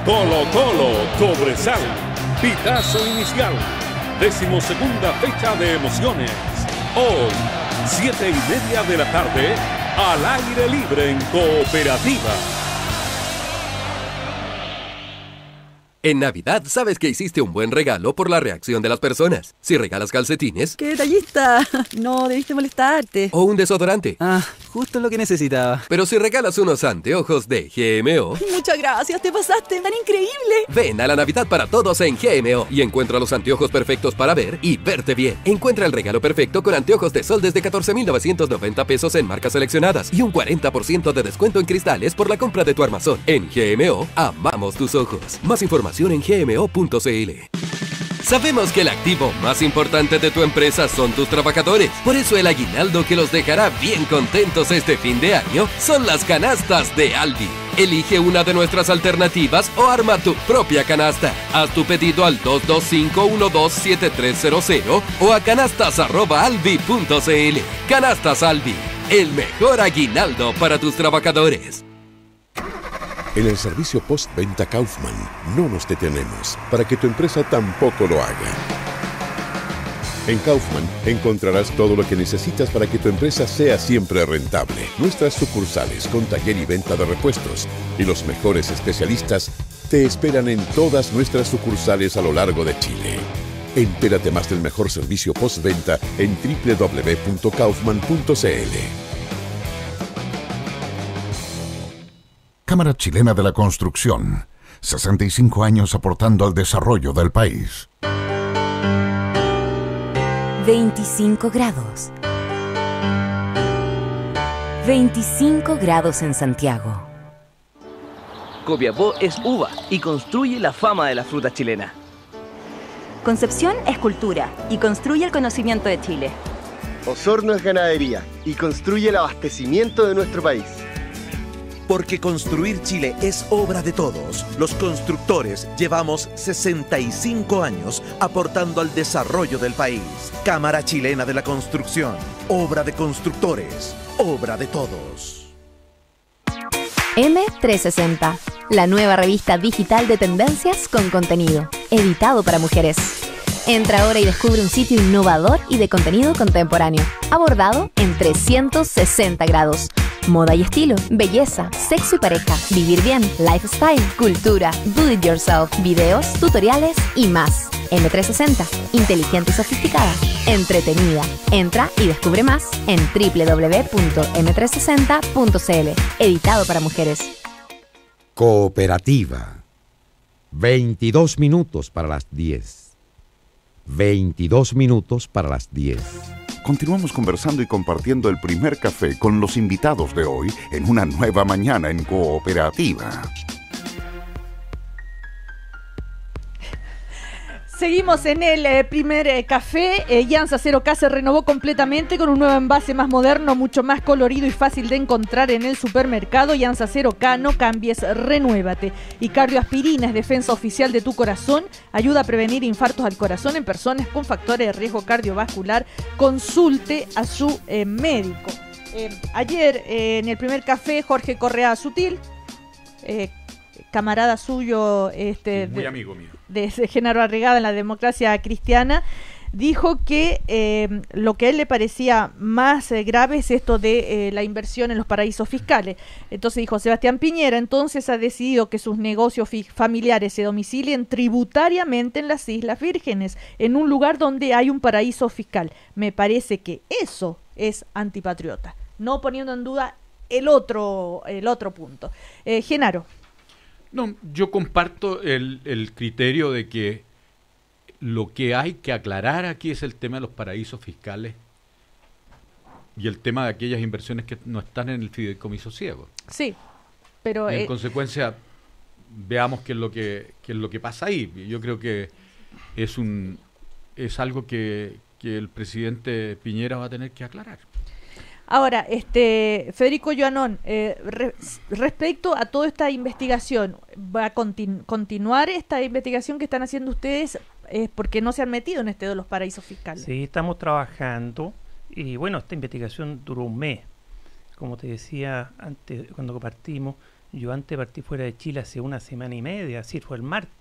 Colo Colo, Cobresal, pitazo inicial, decimosegunda fecha de emociones. Hoy, siete y media de la tarde, al aire libre en Cooperativa. En Navidad sabes que hiciste un buen regalo por la reacción de las personas. Si regalas calcetines... ¡Qué detallista! No, debiste molestarte. O un desodorante. Ah, justo en lo que necesitaba. Pero si regalas unos anteojos de G M O... Muchas gracias, te pasaste, tan increíble. Ven a la Navidad para todos en G M O y encuentra los anteojos perfectos para ver y verte bien. Encuentra el regalo perfecto con anteojos de sol desde catorce mil novecientos noventa pesos en marcas seleccionadas y un cuarenta por ciento de descuento en cristales por la compra de tu armazón. En G M O, amamos tus ojos. Más información en G M O punto C L. Sabemos que el activo más importante de tu empresa son tus trabajadores. Por eso el aguinaldo que los dejará bien contentos este fin de año son las canastas de Aldi. Elige una de nuestras alternativas o arma tu propia canasta. Haz tu pedido al dos dos cinco uno dos siete tres cero cero o a canastas arroba aldi punto C L. Canastas Aldi, el mejor aguinaldo para tus trabajadores. En el servicio postventa Kaufman no nos detenemos para que tu empresa tampoco lo haga. En Kaufman encontrarás todo lo que necesitas para que tu empresa sea siempre rentable. Nuestras sucursales con taller y venta de repuestos y los mejores especialistas te esperan en todas nuestras sucursales a lo largo de Chile. Entérate más del mejor servicio postventa en w w w punto kaufman punto c l. Cámara Chilena de la Construcción, sesenta y cinco años aportando al desarrollo del país. veinticinco grados. veinticinco grados en Santiago. Copiapó es uva y construye la fama de la fruta chilena. Concepción es cultura y construye el conocimiento de Chile. Osorno es ganadería y construye el abastecimiento de nuestro país. Porque construir Chile es obra de todos. Los constructores llevamos sesenta y cinco años aportando al desarrollo del país. Cámara Chilena de la Construcción. Obra de constructores. Obra de todos. M trescientos sesenta. La nueva revista digital de tendencias con contenido. Editado para mujeres. Entra ahora y descubre un sitio innovador y de contenido contemporáneo. Abordado en trescientos sesenta grados. Moda y estilo, belleza, sexo y pareja, vivir bien, lifestyle, cultura, do it yourself, videos, tutoriales y más. M trescientos sesenta, inteligente y sofisticada, entretenida. Entra y descubre más en w w w punto m trescientos sesenta punto c l. Editado para mujeres. Cooperativa. veintidós minutos para las diez. veintidós minutos para las diez. Continuamos conversando y compartiendo el primer café con los invitados de hoy en una nueva mañana en Cooperativa. Seguimos en el primer café. Llanza cero K se renovó completamente con un nuevo envase más moderno, mucho más colorido y fácil de encontrar en el supermercado. Llanza cero K, no cambies, renuévate. Y cardioaspirina es defensa oficial de tu corazón. Ayuda a prevenir infartos al corazón en personas con factores de riesgo cardiovascular. Consulte a su eh, médico. Eh, ayer eh, en el primer café, Jorge Correa Sutil, eh, camarada suyo, este, muy de, amigo mío, de Genaro Arriagada en la Democracia Cristiana, dijo que eh, lo que a él le parecía más eh, grave es esto de eh, la inversión en los paraísos fiscales. Entonces dijo, Sebastián Piñera entonces ha decidido que sus negocios familiares se domicilien tributariamente en las Islas Vírgenes, en un lugar donde hay un paraíso fiscal. Me parece que eso es antipatriota, no poniendo en duda el otro, el otro punto. Eh, Genaro. No, yo comparto el, el criterio de que lo que hay que aclarar aquí es el tema de los paraísos fiscales y el tema de aquellas inversiones que no están en el fideicomiso ciego. Sí, pero... En eh... consecuencia, veamos qué es lo que, qué es lo que pasa ahí. Yo creo que es, un, es algo que, que el presidente Piñera va a tener que aclarar. Ahora, este Federico Joannon, eh, re, respecto a toda esta investigación, ¿va a continu- continuar esta investigación que están haciendo ustedes? Eh, porque no se han metido en este de los paraísos fiscales. Sí, estamos trabajando y bueno, esta investigación duró un mes. Como te decía antes, cuando compartimos, Yo antes partí fuera de Chile hace una semana y media, así fue el martes,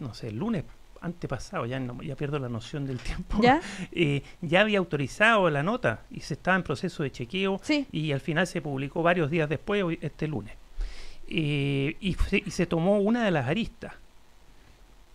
no sé, el lunes antepasado, ya, no, ya pierdo la noción del tiempo. ¿Ya? Eh, ya había autorizado la nota y se estaba en proceso de chequeo, sí. Y al final se publicó varios días después, hoy, este lunes. Eh, y, se, y se tomó una de las aristas.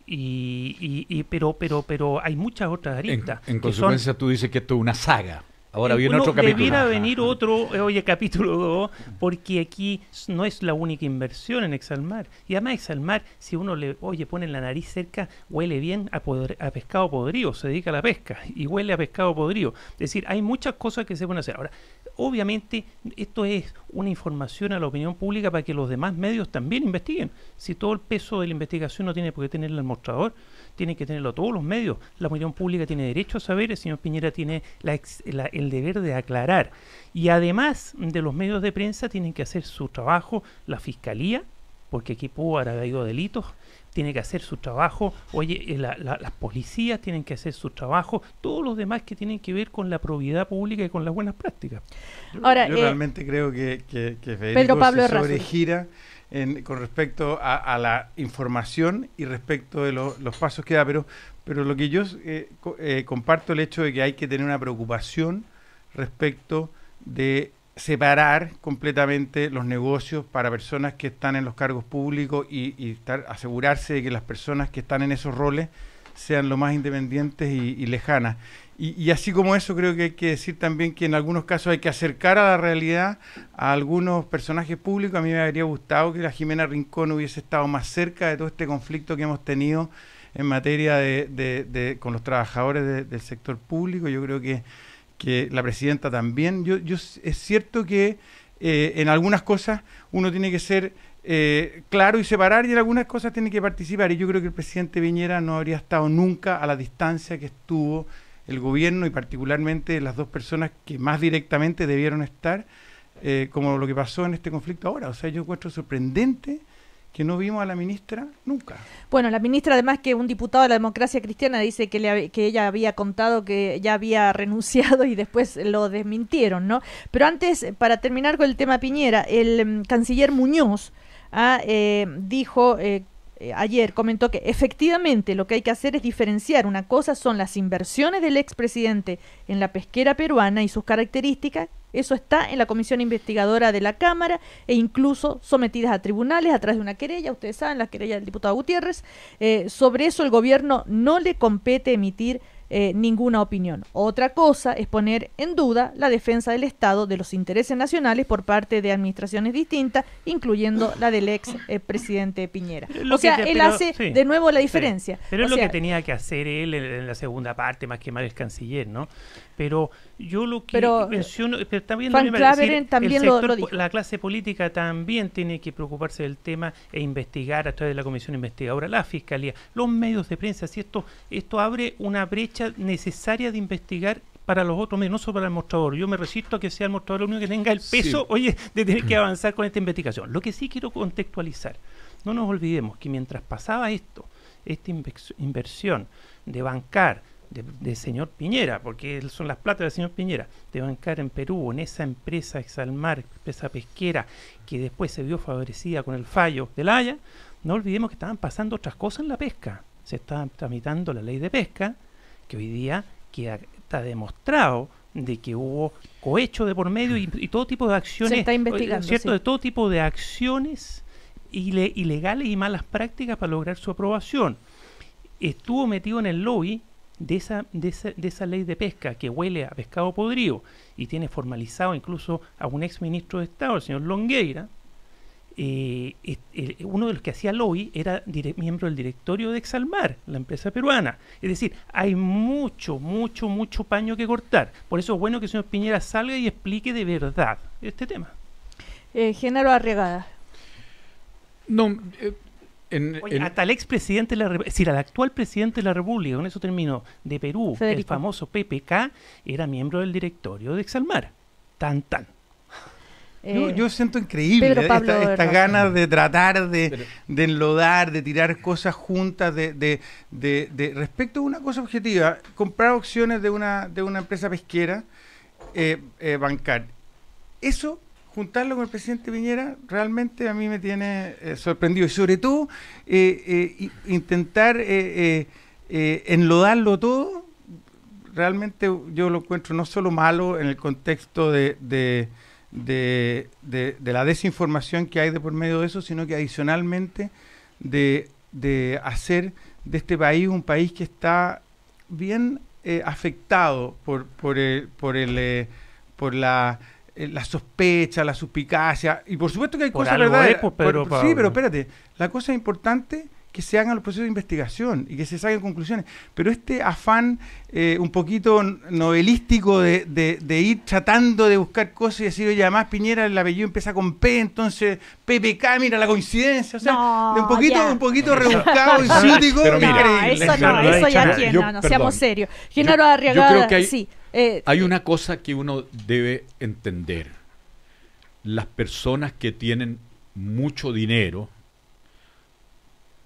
Y, y, y pero pero pero hay muchas otras aristas. En, en consecuencia son, tú dices que esto es una saga. Ahora viene otro capítulo. Debiera venir otro, eh, oye, capítulo dos, porque aquí no es la única inversión en Exalmar. Y además Exalmar, si uno le oye pone la nariz cerca, huele bien a, podre, a pescado podrido, se dedica a la pesca y huele a pescado podrido. Es decir, hay muchas cosas que se pueden hacer. Ahora, obviamente, esto es una información a la opinión pública para que los demás medios también investiguen. Si todo el peso de la investigación no tiene por qué tenerlo El Mostrador, tienen que tenerlo todos los medios. La opinión pública tiene derecho a saber, el señor Piñera tiene la ex, la, el deber de aclarar. Y además de los medios de prensa tienen que hacer su trabajo la fiscalía, porque aquí pudo haber habido delitos, tiene que hacer su trabajo, oye, la, la, las policías tienen que hacer su trabajo, todos los demás que tienen que ver con la probidad pública y con las buenas prácticas. Yo, Ahora, yo eh, realmente creo que, que, que Federico Pedro Pablo se sobregira en, con respecto a, a la información y respecto de lo, los pasos que da, pero, pero lo que yo eh, co, eh, comparto el hecho de que hay que tener una preocupación respecto de separar completamente los negocios para personas que están en los cargos públicos y, y estar, asegurarse de que las personas que están en esos roles sean lo más independientes y, y lejanas. Y, y así como eso, creo que hay que decir también que en algunos casos hay que acercar a la realidad a algunos personajes públicos. A mí me habría gustado que la Jimena Rincón hubiese estado más cerca de todo este conflicto que hemos tenido en materia de, de, de con los trabajadores de, del sector público. Yo creo que que la presidenta también, yo, yo es cierto que eh, en algunas cosas uno tiene que ser eh, claro y separar, y en algunas cosas tiene que participar, y yo creo que el presidente Piñera no habría estado nunca a la distancia que estuvo el gobierno, y particularmente las dos personas que más directamente debieron estar, eh, como lo que pasó en este conflicto ahora. O sea, yo encuentro sorprendente que no vimos a la ministra nunca. Bueno, la ministra, además, que un diputado de la Democracia Cristiana dice que, le, que ella había contado que ya había renunciado y después lo desmintieron, ¿no? Pero antes, para terminar con el tema Piñera, el um, canciller Muñoz ah, eh, dijo... Eh, ayer comentó que efectivamente lo que hay que hacer es diferenciar. Una cosa son las inversiones del expresidente en la pesquera peruana y sus características, eso está en la comisión investigadora de la Cámara e incluso sometidas a tribunales a través de una querella, ustedes saben, la querella del diputado Gutiérrez, eh, sobre eso el gobierno no le compete emitir eh, ninguna opinión. Otra cosa es poner en duda la defensa del Estado de los intereses nacionales por parte de administraciones distintas, incluyendo la del ex eh, presidente Piñera. Lo o sea, te, él pero, hace sí, de nuevo la diferencia. Sí. Pero o es sea, lo que tenía que hacer él en, en la segunda parte, más que mal el canciller, ¿no? Pero yo lo que pero, menciono... Pero también, Van decir, también el sector, lo, lo dijo. La clase política también tiene que preocuparse del tema e investigar a través de la comisión investigadora, la fiscalía, los medios de prensa. Si esto, esto abre una brecha necesaria de investigar para los otros medios, no solo para El Mostrador. Yo me resisto a que sea El Mostrador el único que tenga el peso, sí, oye, de tener que avanzar con esta investigación. Lo que sí quiero contextualizar, no nos olvidemos que mientras pasaba esto, esta inversión de Bancard, De, de señor Piñera, porque son las platas del señor Piñera, de Bancard en Perú, en esa empresa Exalmar, empresa pesquera, que después se vio favorecida con el fallo de La Haya, no olvidemos que estaban pasando otras cosas en la pesca. Se estaba tramitando la ley de pesca, que hoy día queda, está demostrado de que hubo cohecho de por medio y, y todo tipo de acciones. Se está investigando, ¿cierto? Sí. De todo tipo de acciones ile, ilegales y malas prácticas para lograr su aprobación. Estuvo metido en el lobby De esa, de, esa, de esa ley de pesca que huele a pescado podrido y tiene formalizado incluso a un ex ministro de Estado, el señor Longueira. Eh, eh, eh, uno de los que hacía lobby era miembro del directorio de Exalmar, la empresa peruana. Es decir, hay mucho, mucho, mucho paño que cortar. Por eso es bueno que el señor Piñera salga y explique de verdad este tema. Eh, Genaro Arriagada. No... Eh. En, Oye, en... Hasta el expresidente, es decir, al actual presidente de la República, con eso terminó, de Perú, Federico, el famoso P P K, era miembro del directorio de Exalmar. Tan, tan. Eh, yo, yo siento increíble estas esta ganas de tratar de, Pero... de enlodar, de tirar cosas juntas, de, de, de, de respecto a una cosa objetiva, comprar opciones de una, de una empresa pesquera, eh, eh, Bancard. Eso juntarlo con el presidente Piñera realmente a mí me tiene eh, sorprendido, y sobre todo eh, eh, intentar eh, eh, eh, enlodarlo todo, realmente yo lo encuentro no solo malo en el contexto de, de, de, de, de la desinformación que hay de por medio de eso, sino que adicionalmente de, de hacer de este país un país que está bien eh, afectado por, por el, por, el, eh, por la... la sospecha, la suspicacia, y por supuesto que hay por cosas verdaderas. Pues, sí, pero espérate, la cosa importante que se hagan los procesos de investigación y que se saquen conclusiones, pero este afán eh, un poquito novelístico de, de, de ir tratando de buscar cosas y decir, oye, además Piñera el apellido empieza con P, entonces P P K, mira la coincidencia, o sea, no, de un poquito, yeah. un poquito rebuscado y cítico. No, increíble. Eso no, eso ya tiene, no, no, seamos serios. Genaro Arriagada, hay... sí. Eh, Hay una cosa que uno debe entender. Las personas que tienen mucho dinero,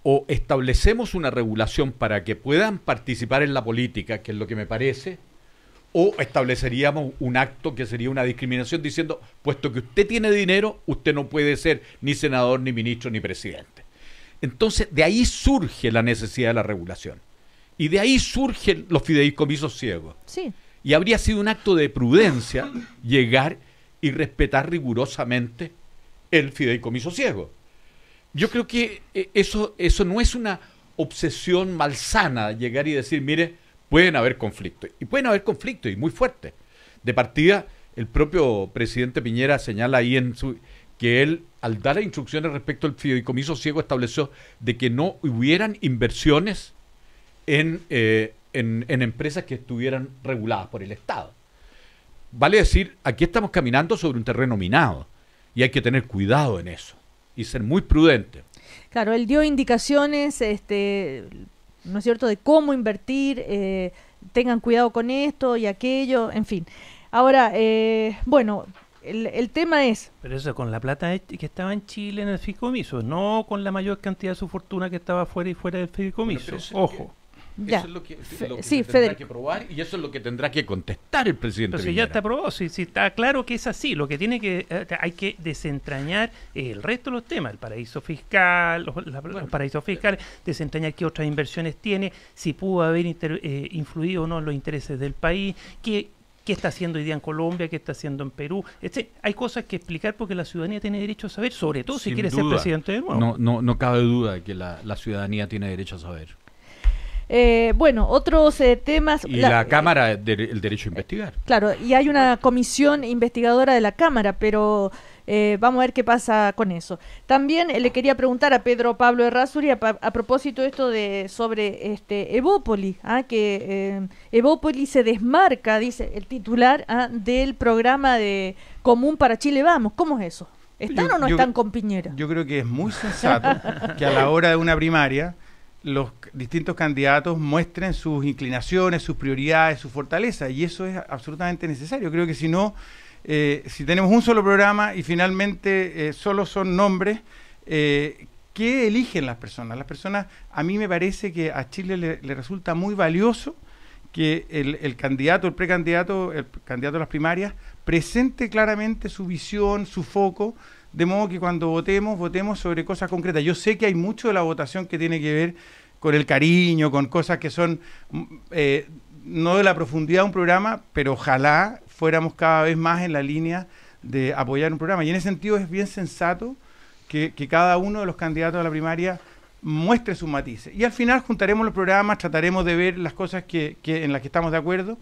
o establecemos una regulación para que puedan participar en la política, que es lo que me parece, o estableceríamos un acto que sería una discriminación diciendo, puesto que usted tiene dinero, usted no puede ser ni senador, ni ministro, ni presidente. Entonces, de ahí surge la necesidad de la regulación. Y de ahí surgen los fideicomisos ciegos. Sí. Y habría sido un acto de prudencia llegar y respetar rigurosamente el fideicomiso ciego. Yo creo que eso, eso no es una obsesión malsana, llegar y decir, mire, pueden haber conflictos. Y pueden haber conflictos, y muy fuertes. De partida, el propio presidente Piñera señala ahí en su, que él, al dar instrucciones respecto al fideicomiso ciego, estableció de que no hubieran inversiones en... Eh, En, en empresas que estuvieran reguladas por el Estado. Vale decir, aquí estamos caminando sobre un terreno minado y hay que tener cuidado en eso y ser muy prudente. Claro, él dio indicaciones, este, ¿no es cierto?, de cómo invertir, eh, tengan cuidado con esto y aquello, en fin. Ahora, eh, bueno... El, el tema es... Pero eso con la plata que estaba en Chile en el fideicomiso, no con la mayor cantidad de su fortuna que estaba fuera y fuera del fideicomiso. Ojo. Ya. Eso es lo que, lo que sí, se tendrá que probar y eso es lo que tendrá que contestar el presidente. Pero si ya está aprobado, si, si está claro que es así, lo que tiene que eh, hay que desentrañar el resto de los temas, el paraíso fiscal, los, la, bueno, los paraísos fiscales, desentrañar qué otras inversiones tiene, si pudo haber inter, eh, influido o no en los intereses del país, qué, qué está haciendo hoy día en Colombia, qué está haciendo en Perú. Este, hay cosas que explicar porque la ciudadanía tiene derecho a saber, sobre todo si quiere duda, ser presidente de nuevo. No, no, no cabe duda de que la, la ciudadanía tiene derecho a saber. Eh, bueno, otros eh, temas... Y la, la Cámara, eh, del derecho a investigar. Claro, y hay una comisión investigadora de la Cámara, pero eh, vamos a ver qué pasa con eso. También eh, le quería preguntar a Pedro Pablo Errázuriz a, a propósito de esto de sobre este Evópolis, ¿ah? que eh, Evópolis se desmarca, dice el titular, ¿ah? del programa de Común para Chile Vamos. ¿Cómo es eso? ¿Están yo, o no yo, están con Piñera? Yo creo que es muy sensato que a la hora de una primaria... los distintos candidatos muestren sus inclinaciones, sus prioridades, su fortaleza, y eso es absolutamente necesario. Creo que si no, eh, si tenemos un solo programa y finalmente eh, solo son nombres, eh, ¿qué eligen las personas? Las personas, a mí me parece que a Chile le, le resulta muy valioso que el, el candidato, el precandidato, el candidato a las primarias, presente claramente su visión, su foco, de modo que cuando votemos, votemos sobre cosas concretas. Yo sé que hay mucho de la votación que tiene que ver con el cariño, con cosas que son eh, no de la profundidad de un programa, pero ojalá fuéramos cada vez más en la línea de apoyar un programa. Y en ese sentido es bien sensato que, que cada uno de los candidatos a la primaria muestre sus matices. Y al final juntaremos los programas, trataremos de ver las cosas que, que en las que estamos de acuerdo,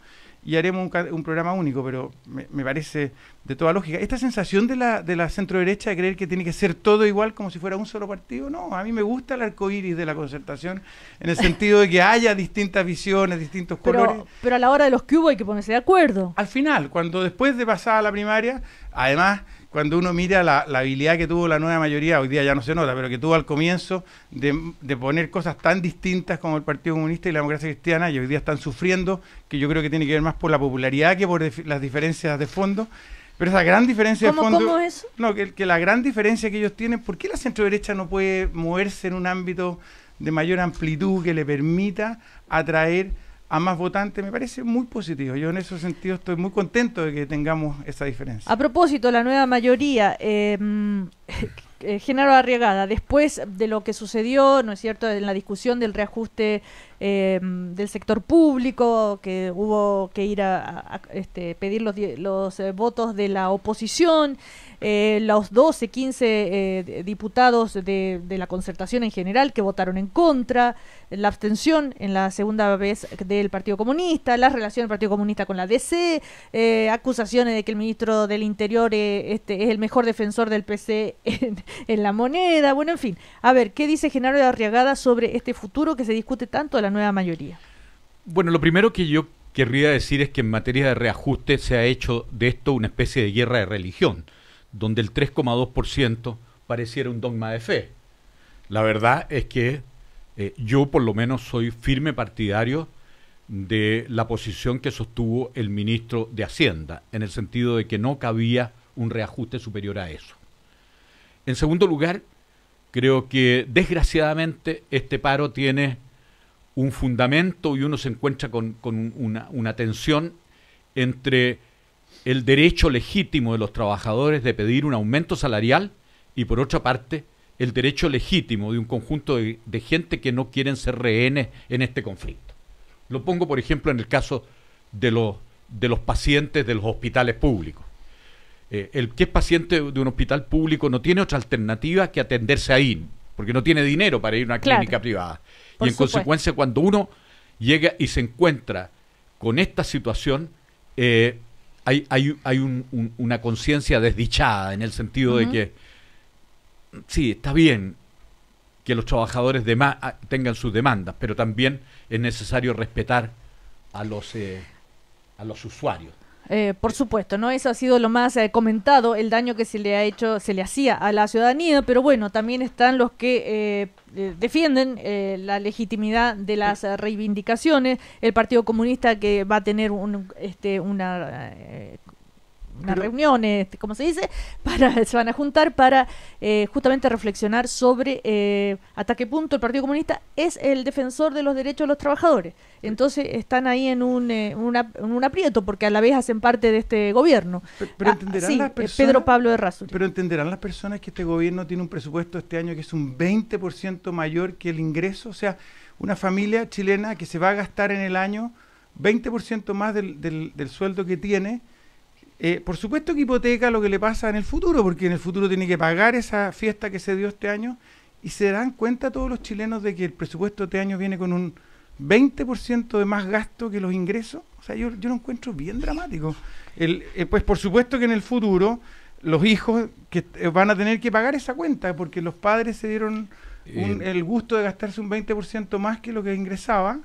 y haremos un, un programa único, pero me, me parece de toda lógica. Esta sensación de la, de la centroderecha de creer que tiene que ser todo igual como si fuera un solo partido, no, a mí me gusta el arcoíris de la concertación, en el sentido de que haya distintas visiones, distintos pero, colores. Pero a la hora de los que hubo hay que ponerse de acuerdo. Al final, cuando después de pasada la primaria, además... cuando uno mira la, la habilidad que tuvo la nueva mayoría, hoy día ya no se nota, pero que tuvo al comienzo de, de poner cosas tan distintas como el Partido Comunista y la Democracia Cristiana, y hoy día están sufriendo, que yo creo que tiene que ver más por la popularidad que por las diferencias de fondo. Pero esa gran diferencia de fondo... ¿Cómo es eso? No, que, que la gran diferencia que ellos tienen, ¿por qué la centroderecha no puede moverse en un ámbito de mayor amplitud que le permita atraer a más votantes, me parece muy positivo. Yo en ese sentido estoy muy contento de que tengamos esa diferencia. A propósito, la nueva mayoría, eh, eh, Genaro Arriagada, después de lo que sucedió, ¿no es cierto?, en la discusión del reajuste eh, del sector público, que hubo que ir a, a, a este, pedir los, los eh, votos de la oposición, eh, los doce, quince eh, diputados de, de la Concertación en general que votaron en contra, la abstención en la segunda vez del Partido Comunista, la relación del Partido Comunista con la D C, eh, acusaciones de que el ministro del Interior eh, este, es el mejor defensor del P C en, en La Moneda, bueno, en fin. A ver, ¿qué dice Genaro Arriagada sobre este futuro que se discute tanto de la nueva mayoría? Bueno, lo primero que yo querría decir es que en materia de reajuste se ha hecho de esto una especie de guerra de religión, donde el tres coma dos por ciento pareciera un dogma de fe. La verdad es que eh, yo por lo menos soy firme partidario de la posición que sostuvo el ministro de Hacienda, en el sentido de que no cabía un reajuste superior a eso. En segundo lugar, creo que desgraciadamente este paro tiene un fundamento y uno se encuentra con, con una, una tensión entre el derecho legítimo de los trabajadores de pedir un aumento salarial y, por otra parte, el derecho legítimo de un conjunto de, de gente que no quieren ser rehenes en este conflicto. Lo pongo, por ejemplo, en el caso de los, de los pacientes de los hospitales públicos. Eh, el que es paciente de un hospital público no tiene otra alternativa que atenderse ahí, porque no tiene dinero para ir a una claro. clínica privada. Por y en supuesto. Consecuencia, cuando uno llega y se encuentra con esta situación, eh, hay, hay, hay un, un, una conciencia desdichada, en el sentido uh-huh. de que sí, está bien que los trabajadores tengan sus demandas, pero también es necesario respetar a los, eh, a los usuarios. Eh, por supuesto, ¿no? Eso ha sido lo más eh, comentado, el daño que se le ha hecho, se le hacía a la ciudadanía, pero bueno, también están los que eh, eh, defienden eh, la legitimidad de las eh, reivindicaciones, el Partido Comunista que va a tener un, este, una... Eh, una Pero, reunión, este, como se dice, para, se van a juntar para eh, justamente reflexionar sobre eh, hasta qué punto el Partido Comunista es el defensor de los derechos de los trabajadores. Entonces están ahí en un, eh, una, en un aprieto, porque a la vez hacen parte de este gobierno. Pero, pero entenderán ah, sí, las personas, Pedro Pablo Errázuriz. Pero entenderán las personas que este gobierno tiene un presupuesto este año que es un veinte por ciento mayor que el ingreso. O sea, una familia chilena que se va a gastar en el año veinte por ciento más del, del, del sueldo que tiene. Eh, por supuesto que hipoteca lo que le pasa en el futuro, porque en el futuro tiene que pagar esa fiesta que se dio este año, y se darán cuenta todos los chilenos de que el presupuesto de este año viene con un veinte por ciento de más gasto que los ingresos. O sea, yo, yo lo encuentro bien dramático. El, eh, pues por supuesto que en el futuro los hijos que eh, van a tener que pagar esa cuenta, porque los padres se dieron un, eh. el gusto de gastarse un veinte por ciento más que lo que ingresaba.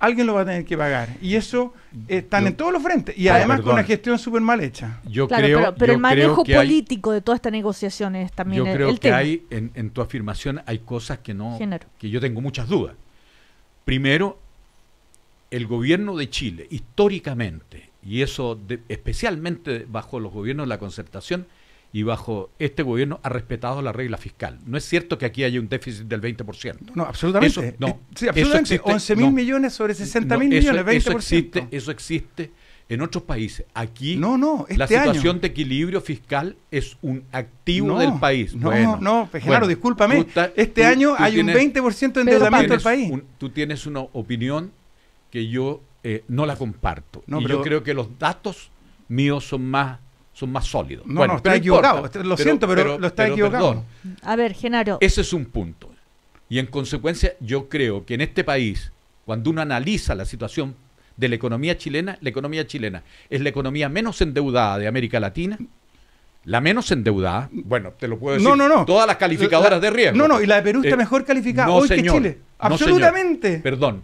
Alguien lo va a tener que pagar. Y eso eh, están yo, en todos los frentes. Y además perdón, con una gestión súper mal hecha. Yo claro, creo, pero, pero yo el manejo político hay, de toda esta negociación es también el tema. Yo creo el, el que tema. hay, en, en tu afirmación, hay cosas que no Genaro. que yo tengo muchas dudas. Primero, el gobierno de Chile, históricamente, y eso de, especialmente bajo los gobiernos de la Concertación y bajo este gobierno, ha respetado la regla fiscal. No es cierto que aquí haya un déficit del veinte por ciento. No, no absolutamente. Eso, no, sí, absolutamente. once mil no, millones sobre sesenta mil no, millones, veinte por ciento. Eso existe, eso existe en otros países. Aquí no, no, este la situación año. de equilibrio fiscal es un activo no, del país. No, bueno, no, Genaro, bueno, discúlpame. Tú, este tú, año tú hay tienes, un veinte por ciento de endeudamiento del país. Un, tú tienes una opinión que yo eh, no la comparto. No, y pero, yo creo que los datos míos son más... son más sólidos. No, bueno, no, está equivocado. Importa, lo pero, siento, pero, pero lo está pero, equivocado. Perdón. A ver, Genaro. Ese es un punto. Y en consecuencia, yo creo que en este país, cuando uno analiza la situación de la economía chilena, la economía chilena es la economía menos endeudada de América Latina, la menos endeudada, bueno, te lo puedo decir, no, no, no. todas las calificadoras la, de riesgo. No, no, y la de Perú está eh, mejor calificada no, hoy señor, que Chile. Absolutamente. No, señor. Perdón,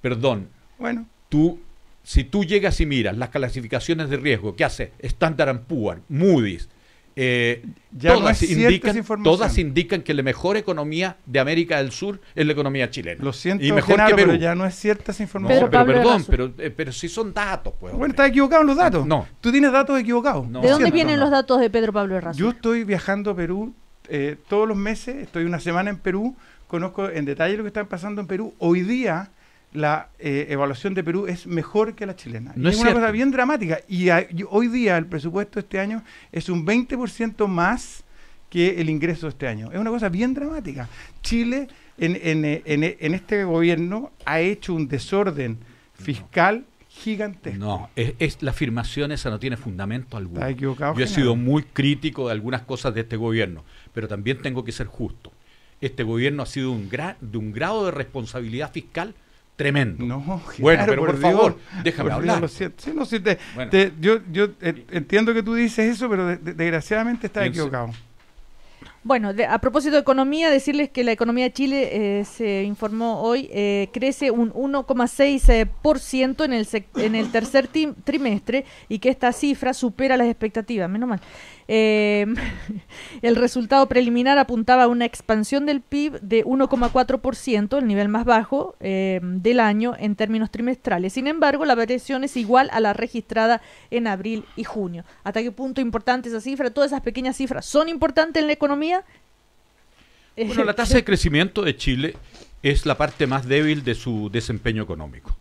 perdón. Bueno. Tú... Si tú llegas y miras las clasificaciones de riesgo que hace Standard and Poor's, Moody's, eh, ya todas, no indican, todas indican que la mejor economía de América del Sur es la economía chilena. Lo siento, y mejor Genaro, que Perú. Pero ya no es cierta esa información. No, pero perdón, pero, eh, pero si son datos. Pues, bueno, estás equivocado en los datos. No. Tú tienes datos equivocados. No. ¿De dónde vienen no, no. los datos de Pedro Pablo Errázuriz? Yo estoy viajando a Perú eh, todos los meses, estoy una semana en Perú, conozco en detalle lo que está pasando en Perú. Hoy día... la eh, evaluación de Perú es mejor que la chilena. No, y es una cierto. cosa bien dramática. Y, a, y hoy día el presupuesto este año es un veinte por ciento más que el ingreso de este año. Es una cosa bien dramática. Chile en, en, en, en este gobierno ha hecho un desorden fiscal gigantesco. No, es, es, la afirmación esa no tiene fundamento alguno. Está equivocado, Yo he Genaro. sido muy crítico de algunas cosas de este gobierno, pero también tengo que ser justo. Este gobierno ha sido un gra de un grado de responsabilidad fiscal tremendo. No, Genaro, bueno, pero por, por Dios, favor, déjame por hablar. Dios, si, si, no, si te, bueno. te, yo yo eh, entiendo que tú dices eso, pero de, de, desgraciadamente estás equivocado. Bueno, de, a propósito de economía, decirles que la economía de Chile, eh, se informó hoy, eh, crece un uno coma seis por ciento en el, sec en el tercer trimestre y que esta cifra supera las expectativas, menos mal. Eh, el resultado preliminar apuntaba a una expansión del P I B de uno coma cuatro por ciento, el nivel más bajo eh, del año en términos trimestrales. Sin embargo, la variación es igual a la registrada en abril y junio. ¿Hasta qué punto importante esa cifra? ¿Todas esas pequeñas cifras son importantes en la economía? Bueno, la tasa de crecimiento de Chile es la parte más débil de su desempeño económico,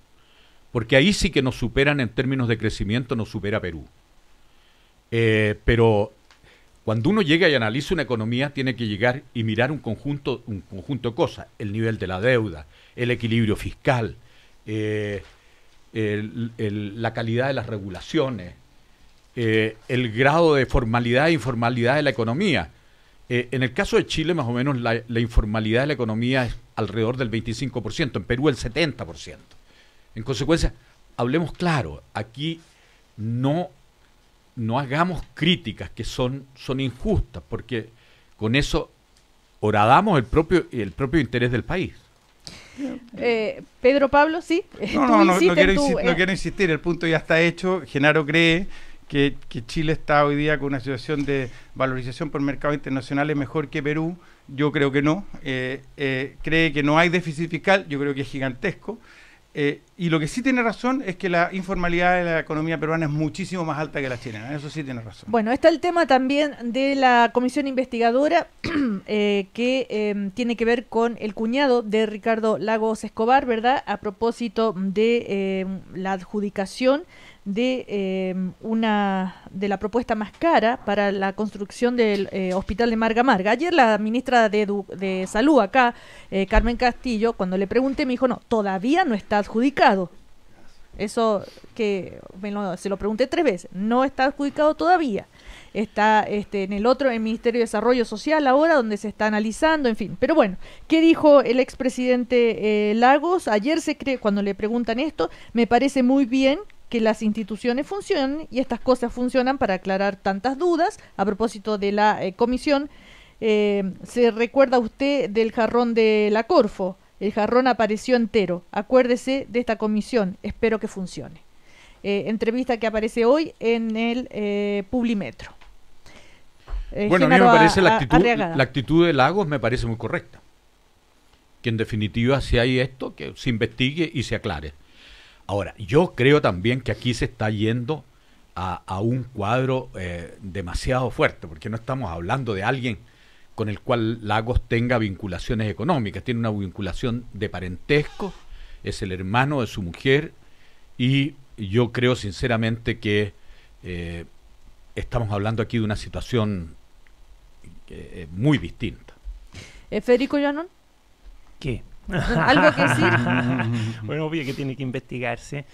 porque ahí sí que nos superan en términos de crecimiento, nos supera Perú. Eh, pero cuando uno llega y analiza una economía, tiene que llegar y mirar un conjunto, un conjunto de cosas: el nivel de la deuda, el equilibrio fiscal, eh, el, el, la calidad de las regulaciones, eh, el grado de formalidad e informalidad de la economía. Eh, en el caso de Chile, más o menos, la, la informalidad de la economía es alrededor del veinticinco por ciento, en Perú el setenta por ciento. En consecuencia, hablemos claro, aquí no, no hagamos críticas que son, son injustas, porque con eso horadamos el propio, el propio interés del país. Eh, Pedro Pablo, sí. No, no, no, no, quiero tú, insistir, eh... no quiero insistir, el punto ya está hecho. Genaro cree Que, que Chile está hoy día con una situación de valorización por mercado internacional es mejor que Perú. Yo creo que no. Eh, eh, cree que no hay déficit fiscal, yo creo que es gigantesco. Eh, y lo que sí tiene razón es que la informalidad de la economía peruana es muchísimo más alta que la chilena. Eso sí tiene razón. Bueno, está el tema también de la comisión investigadora eh, que eh, tiene que ver con el cuñado de Ricardo Lagos Escobar, ¿verdad? A propósito de eh, la adjudicación de eh, una de la propuesta más cara para la construcción del eh, hospital de Marga Marga. Ayer la ministra de, Edu de Salud acá, eh, Carmen Castillo, cuando le pregunté, me dijo, no, todavía no está adjudicado. Eso que me lo, se lo pregunté tres veces, no está adjudicado todavía. Está este, en el otro, en el Ministerio de Desarrollo Social ahora, donde se está analizando, en fin. Pero bueno, ¿qué dijo el expresidente eh, Lagos? Ayer se cree, cuando le preguntan esto, me parece muy bien que las instituciones funcionen y estas cosas funcionan para aclarar tantas dudas. A propósito de la eh, comisión, eh, se recuerda usted del jarrón de la Corfo. El jarrón apareció entero. Acuérdese de esta comisión. Espero que funcione. Eh, entrevista que aparece hoy en el eh, Publimetro. Eh, bueno, Genaro, a mí me parece a, la, actitud, la actitud de Lagos me parece muy correcta. Que en definitiva, si hay esto, que se investigue y se aclare. Ahora, yo creo también que aquí se está yendo a, a un cuadro eh, demasiado fuerte, porque no estamos hablando de alguien con el cual Lagos tenga vinculaciones económicas. Tiene una vinculación de parentesco, es el hermano de su mujer, y yo creo sinceramente que eh, estamos hablando aquí de una situación eh, muy distinta. ¿Eh, Federico Joannon? ¿Qué? ¿Algo que decir? Bueno, obvio que tiene que investigarse.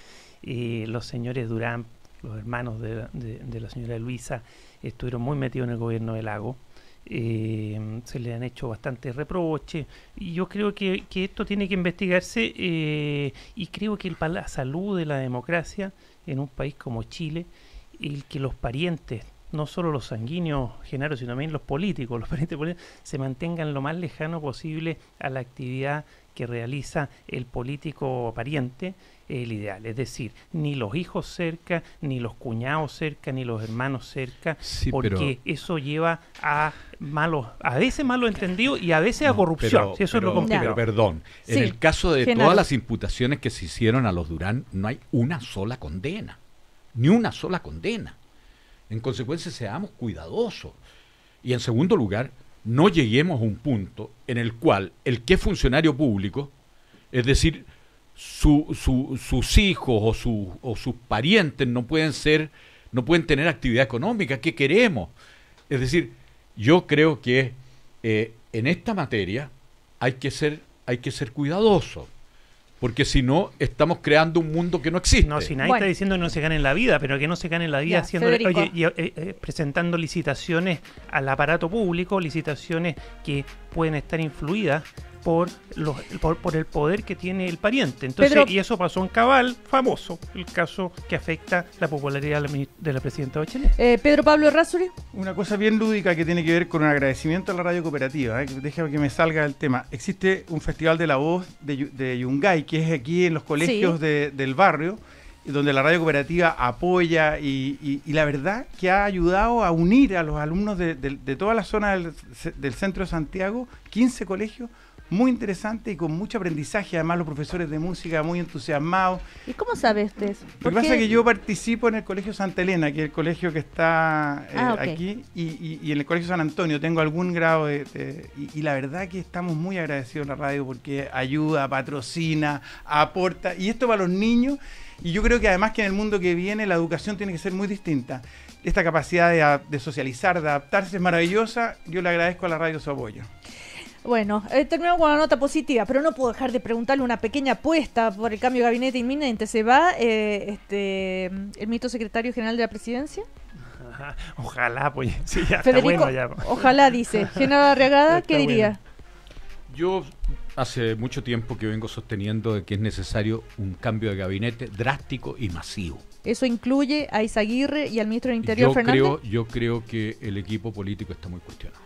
Eh, los señores Durán, los hermanos de, de, de la señora Luisa, estuvieron muy metidos en el gobierno de Lago. Eh, se le han hecho bastantes reproches. Y yo creo que, que esto tiene que investigarse. Eh, y creo que el, la salud de la democracia en un país como Chile, el que los parientes, no solo los sanguíneos, Genaro, sino también los políticos, los parientes políticos, se mantengan lo más lejano posible a la actividad que realiza el político pariente, el ideal. Es decir, ni los hijos cerca, ni los cuñados cerca, ni los hermanos cerca, sí, porque pero... eso lleva a malos, a veces malos entendidos y a veces no, a corrupción. Pero, si eso pero, es lo pero perdón, sí, en el caso de Genaro, todas las imputaciones que se hicieron a los Durán, no hay una sola condena, ni una sola condena. En consecuencia, seamos cuidadosos. Y en segundo lugar, no lleguemos a un punto en el cual el que es funcionario público, es decir, su, su, sus hijos o, su, o sus parientes no pueden ser, no pueden tener actividad económica. ¿Qué queremos? Es decir, yo creo que eh, en esta materia hay que ser, hay que ser cuidadosos. Porque si no, estamos creando un mundo que no existe. No, si nadie bueno. está diciendo que no se ganen la vida, pero que no se ganen la vida ya, haciendo, oye, y, eh, eh, presentando licitaciones al aparato público, licitaciones que pueden estar influidas por, los, por, por el poder que tiene el pariente. Entonces, Pedro, y eso pasó en Cabal, famoso, el caso que afecta la popularidad de la, de la presidenta Bachelet. Eh, Pedro Pablo Errázuriz. Una cosa bien lúdica que tiene que ver con un agradecimiento a la radio cooperativa, eh, déjame que me salga el tema. Existe un festival de la voz de, de Yungay, que es aquí en los colegios sí. de, del barrio, donde la radio cooperativa apoya y, y, y la verdad que ha ayudado a unir a los alumnos de, de, de toda la zona del, del centro de Santiago, quince colegios, muy interesante y con mucho aprendizaje. Además, los profesores de música muy entusiasmados. ¿Y cómo sabes de eso? Lo que pasa es que yo participo en el Colegio Santa Elena, que es el colegio que está eh, ah, okay. aquí, y, y, y en el Colegio San Antonio tengo algún grado de... de y, y la verdad que estamos muy agradecidos a la radio porque ayuda, patrocina, aporta, y esto para los niños. Y yo creo que además que en el mundo que viene la educación tiene que ser muy distinta. Esta capacidad de, de socializar, de adaptarse es maravillosa. Yo le agradezco a la radio su apoyo. Bueno, eh, terminamos con una nota positiva, pero no puedo dejar de preguntarle una pequeña apuesta por el cambio de gabinete inminente. ¿Se va eh, este, el ministro secretario general de la presidencia? Ajá, ojalá, pues sí, ya Federico, está bueno, ya. Ojalá, dice. Genaro Arriagada, ¿qué diría? Bueno. Yo hace mucho tiempo que vengo sosteniendo de que es necesario un cambio de gabinete drástico y masivo. ¿Eso incluye a Izaguirre y al ministro del Interior, yo Fernández? Creo, yo creo que el equipo político está muy cuestionado.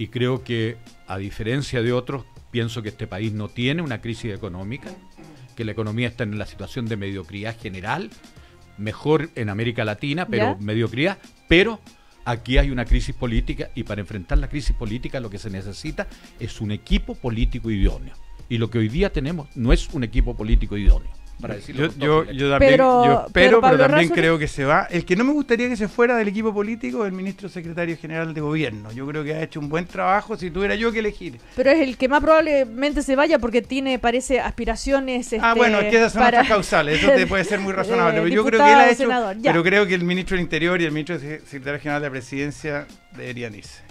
Y creo que, a diferencia de otros, pienso que este país no tiene una crisis económica, que la economía está en la situación de mediocridad general, mejor en América Latina, pero ¿ya? mediocridad, pero aquí hay una crisis política y para enfrentar la crisis política lo que se necesita es un equipo político idóneo. Y lo que hoy día tenemos no es un equipo político idóneo. Para decirlo, yo, yo, yo también pero, yo espero, pero, pero también Razuri... creo que se va. El que no me gustaría que se fuera del equipo político es el ministro secretario general de gobierno. Yo creo que ha hecho un buen trabajo, si tuviera yo que elegir. Pero es el que más probablemente se vaya porque tiene, parece, aspiraciones. Este, ah, bueno, es que esas son para... otras causales, eso te puede ser muy razonable. Pero yo creo que él ha hecho, senador, pero creo que el ministro del Interior y el ministro secretario general de la presidencia deberían irse.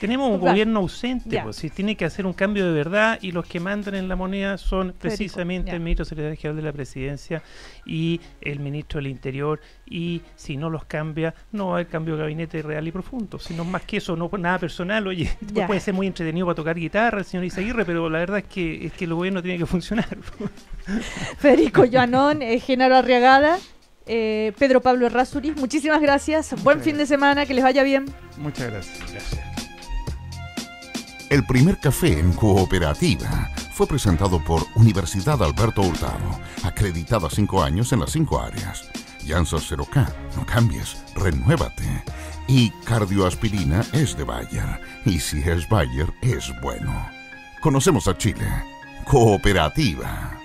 Tenemos un claro. gobierno ausente, pues, si tiene que hacer un cambio de verdad y los que mandan en la moneda son precisamente Federico, el ministro secretario general de la presidencia y el ministro del Interior, y si no los cambia no va a haber cambio de gabinete real y profundo, sino más que eso, no nada personal. Oye, pues puede ser muy entretenido para tocar guitarra el señor Izaguirre, pero la verdad es que es que el gobierno tiene que funcionar. Federico Joannon, eh, Genaro Arriagada, eh, Pedro Pablo Errázuriz, muchísimas gracias. Muchas Buen gracias. Fin de semana, que les vaya bien. Muchas gracias. Gracias. El primer café en cooperativa fue presentado por Universidad Alberto Hurtado, acreditada cinco años en las cinco áreas. Llanza cero K, no cambies, renuévate. Y cardioaspirina es de Bayer, y si es Bayer, es bueno. Conocemos a Chile. Cooperativa.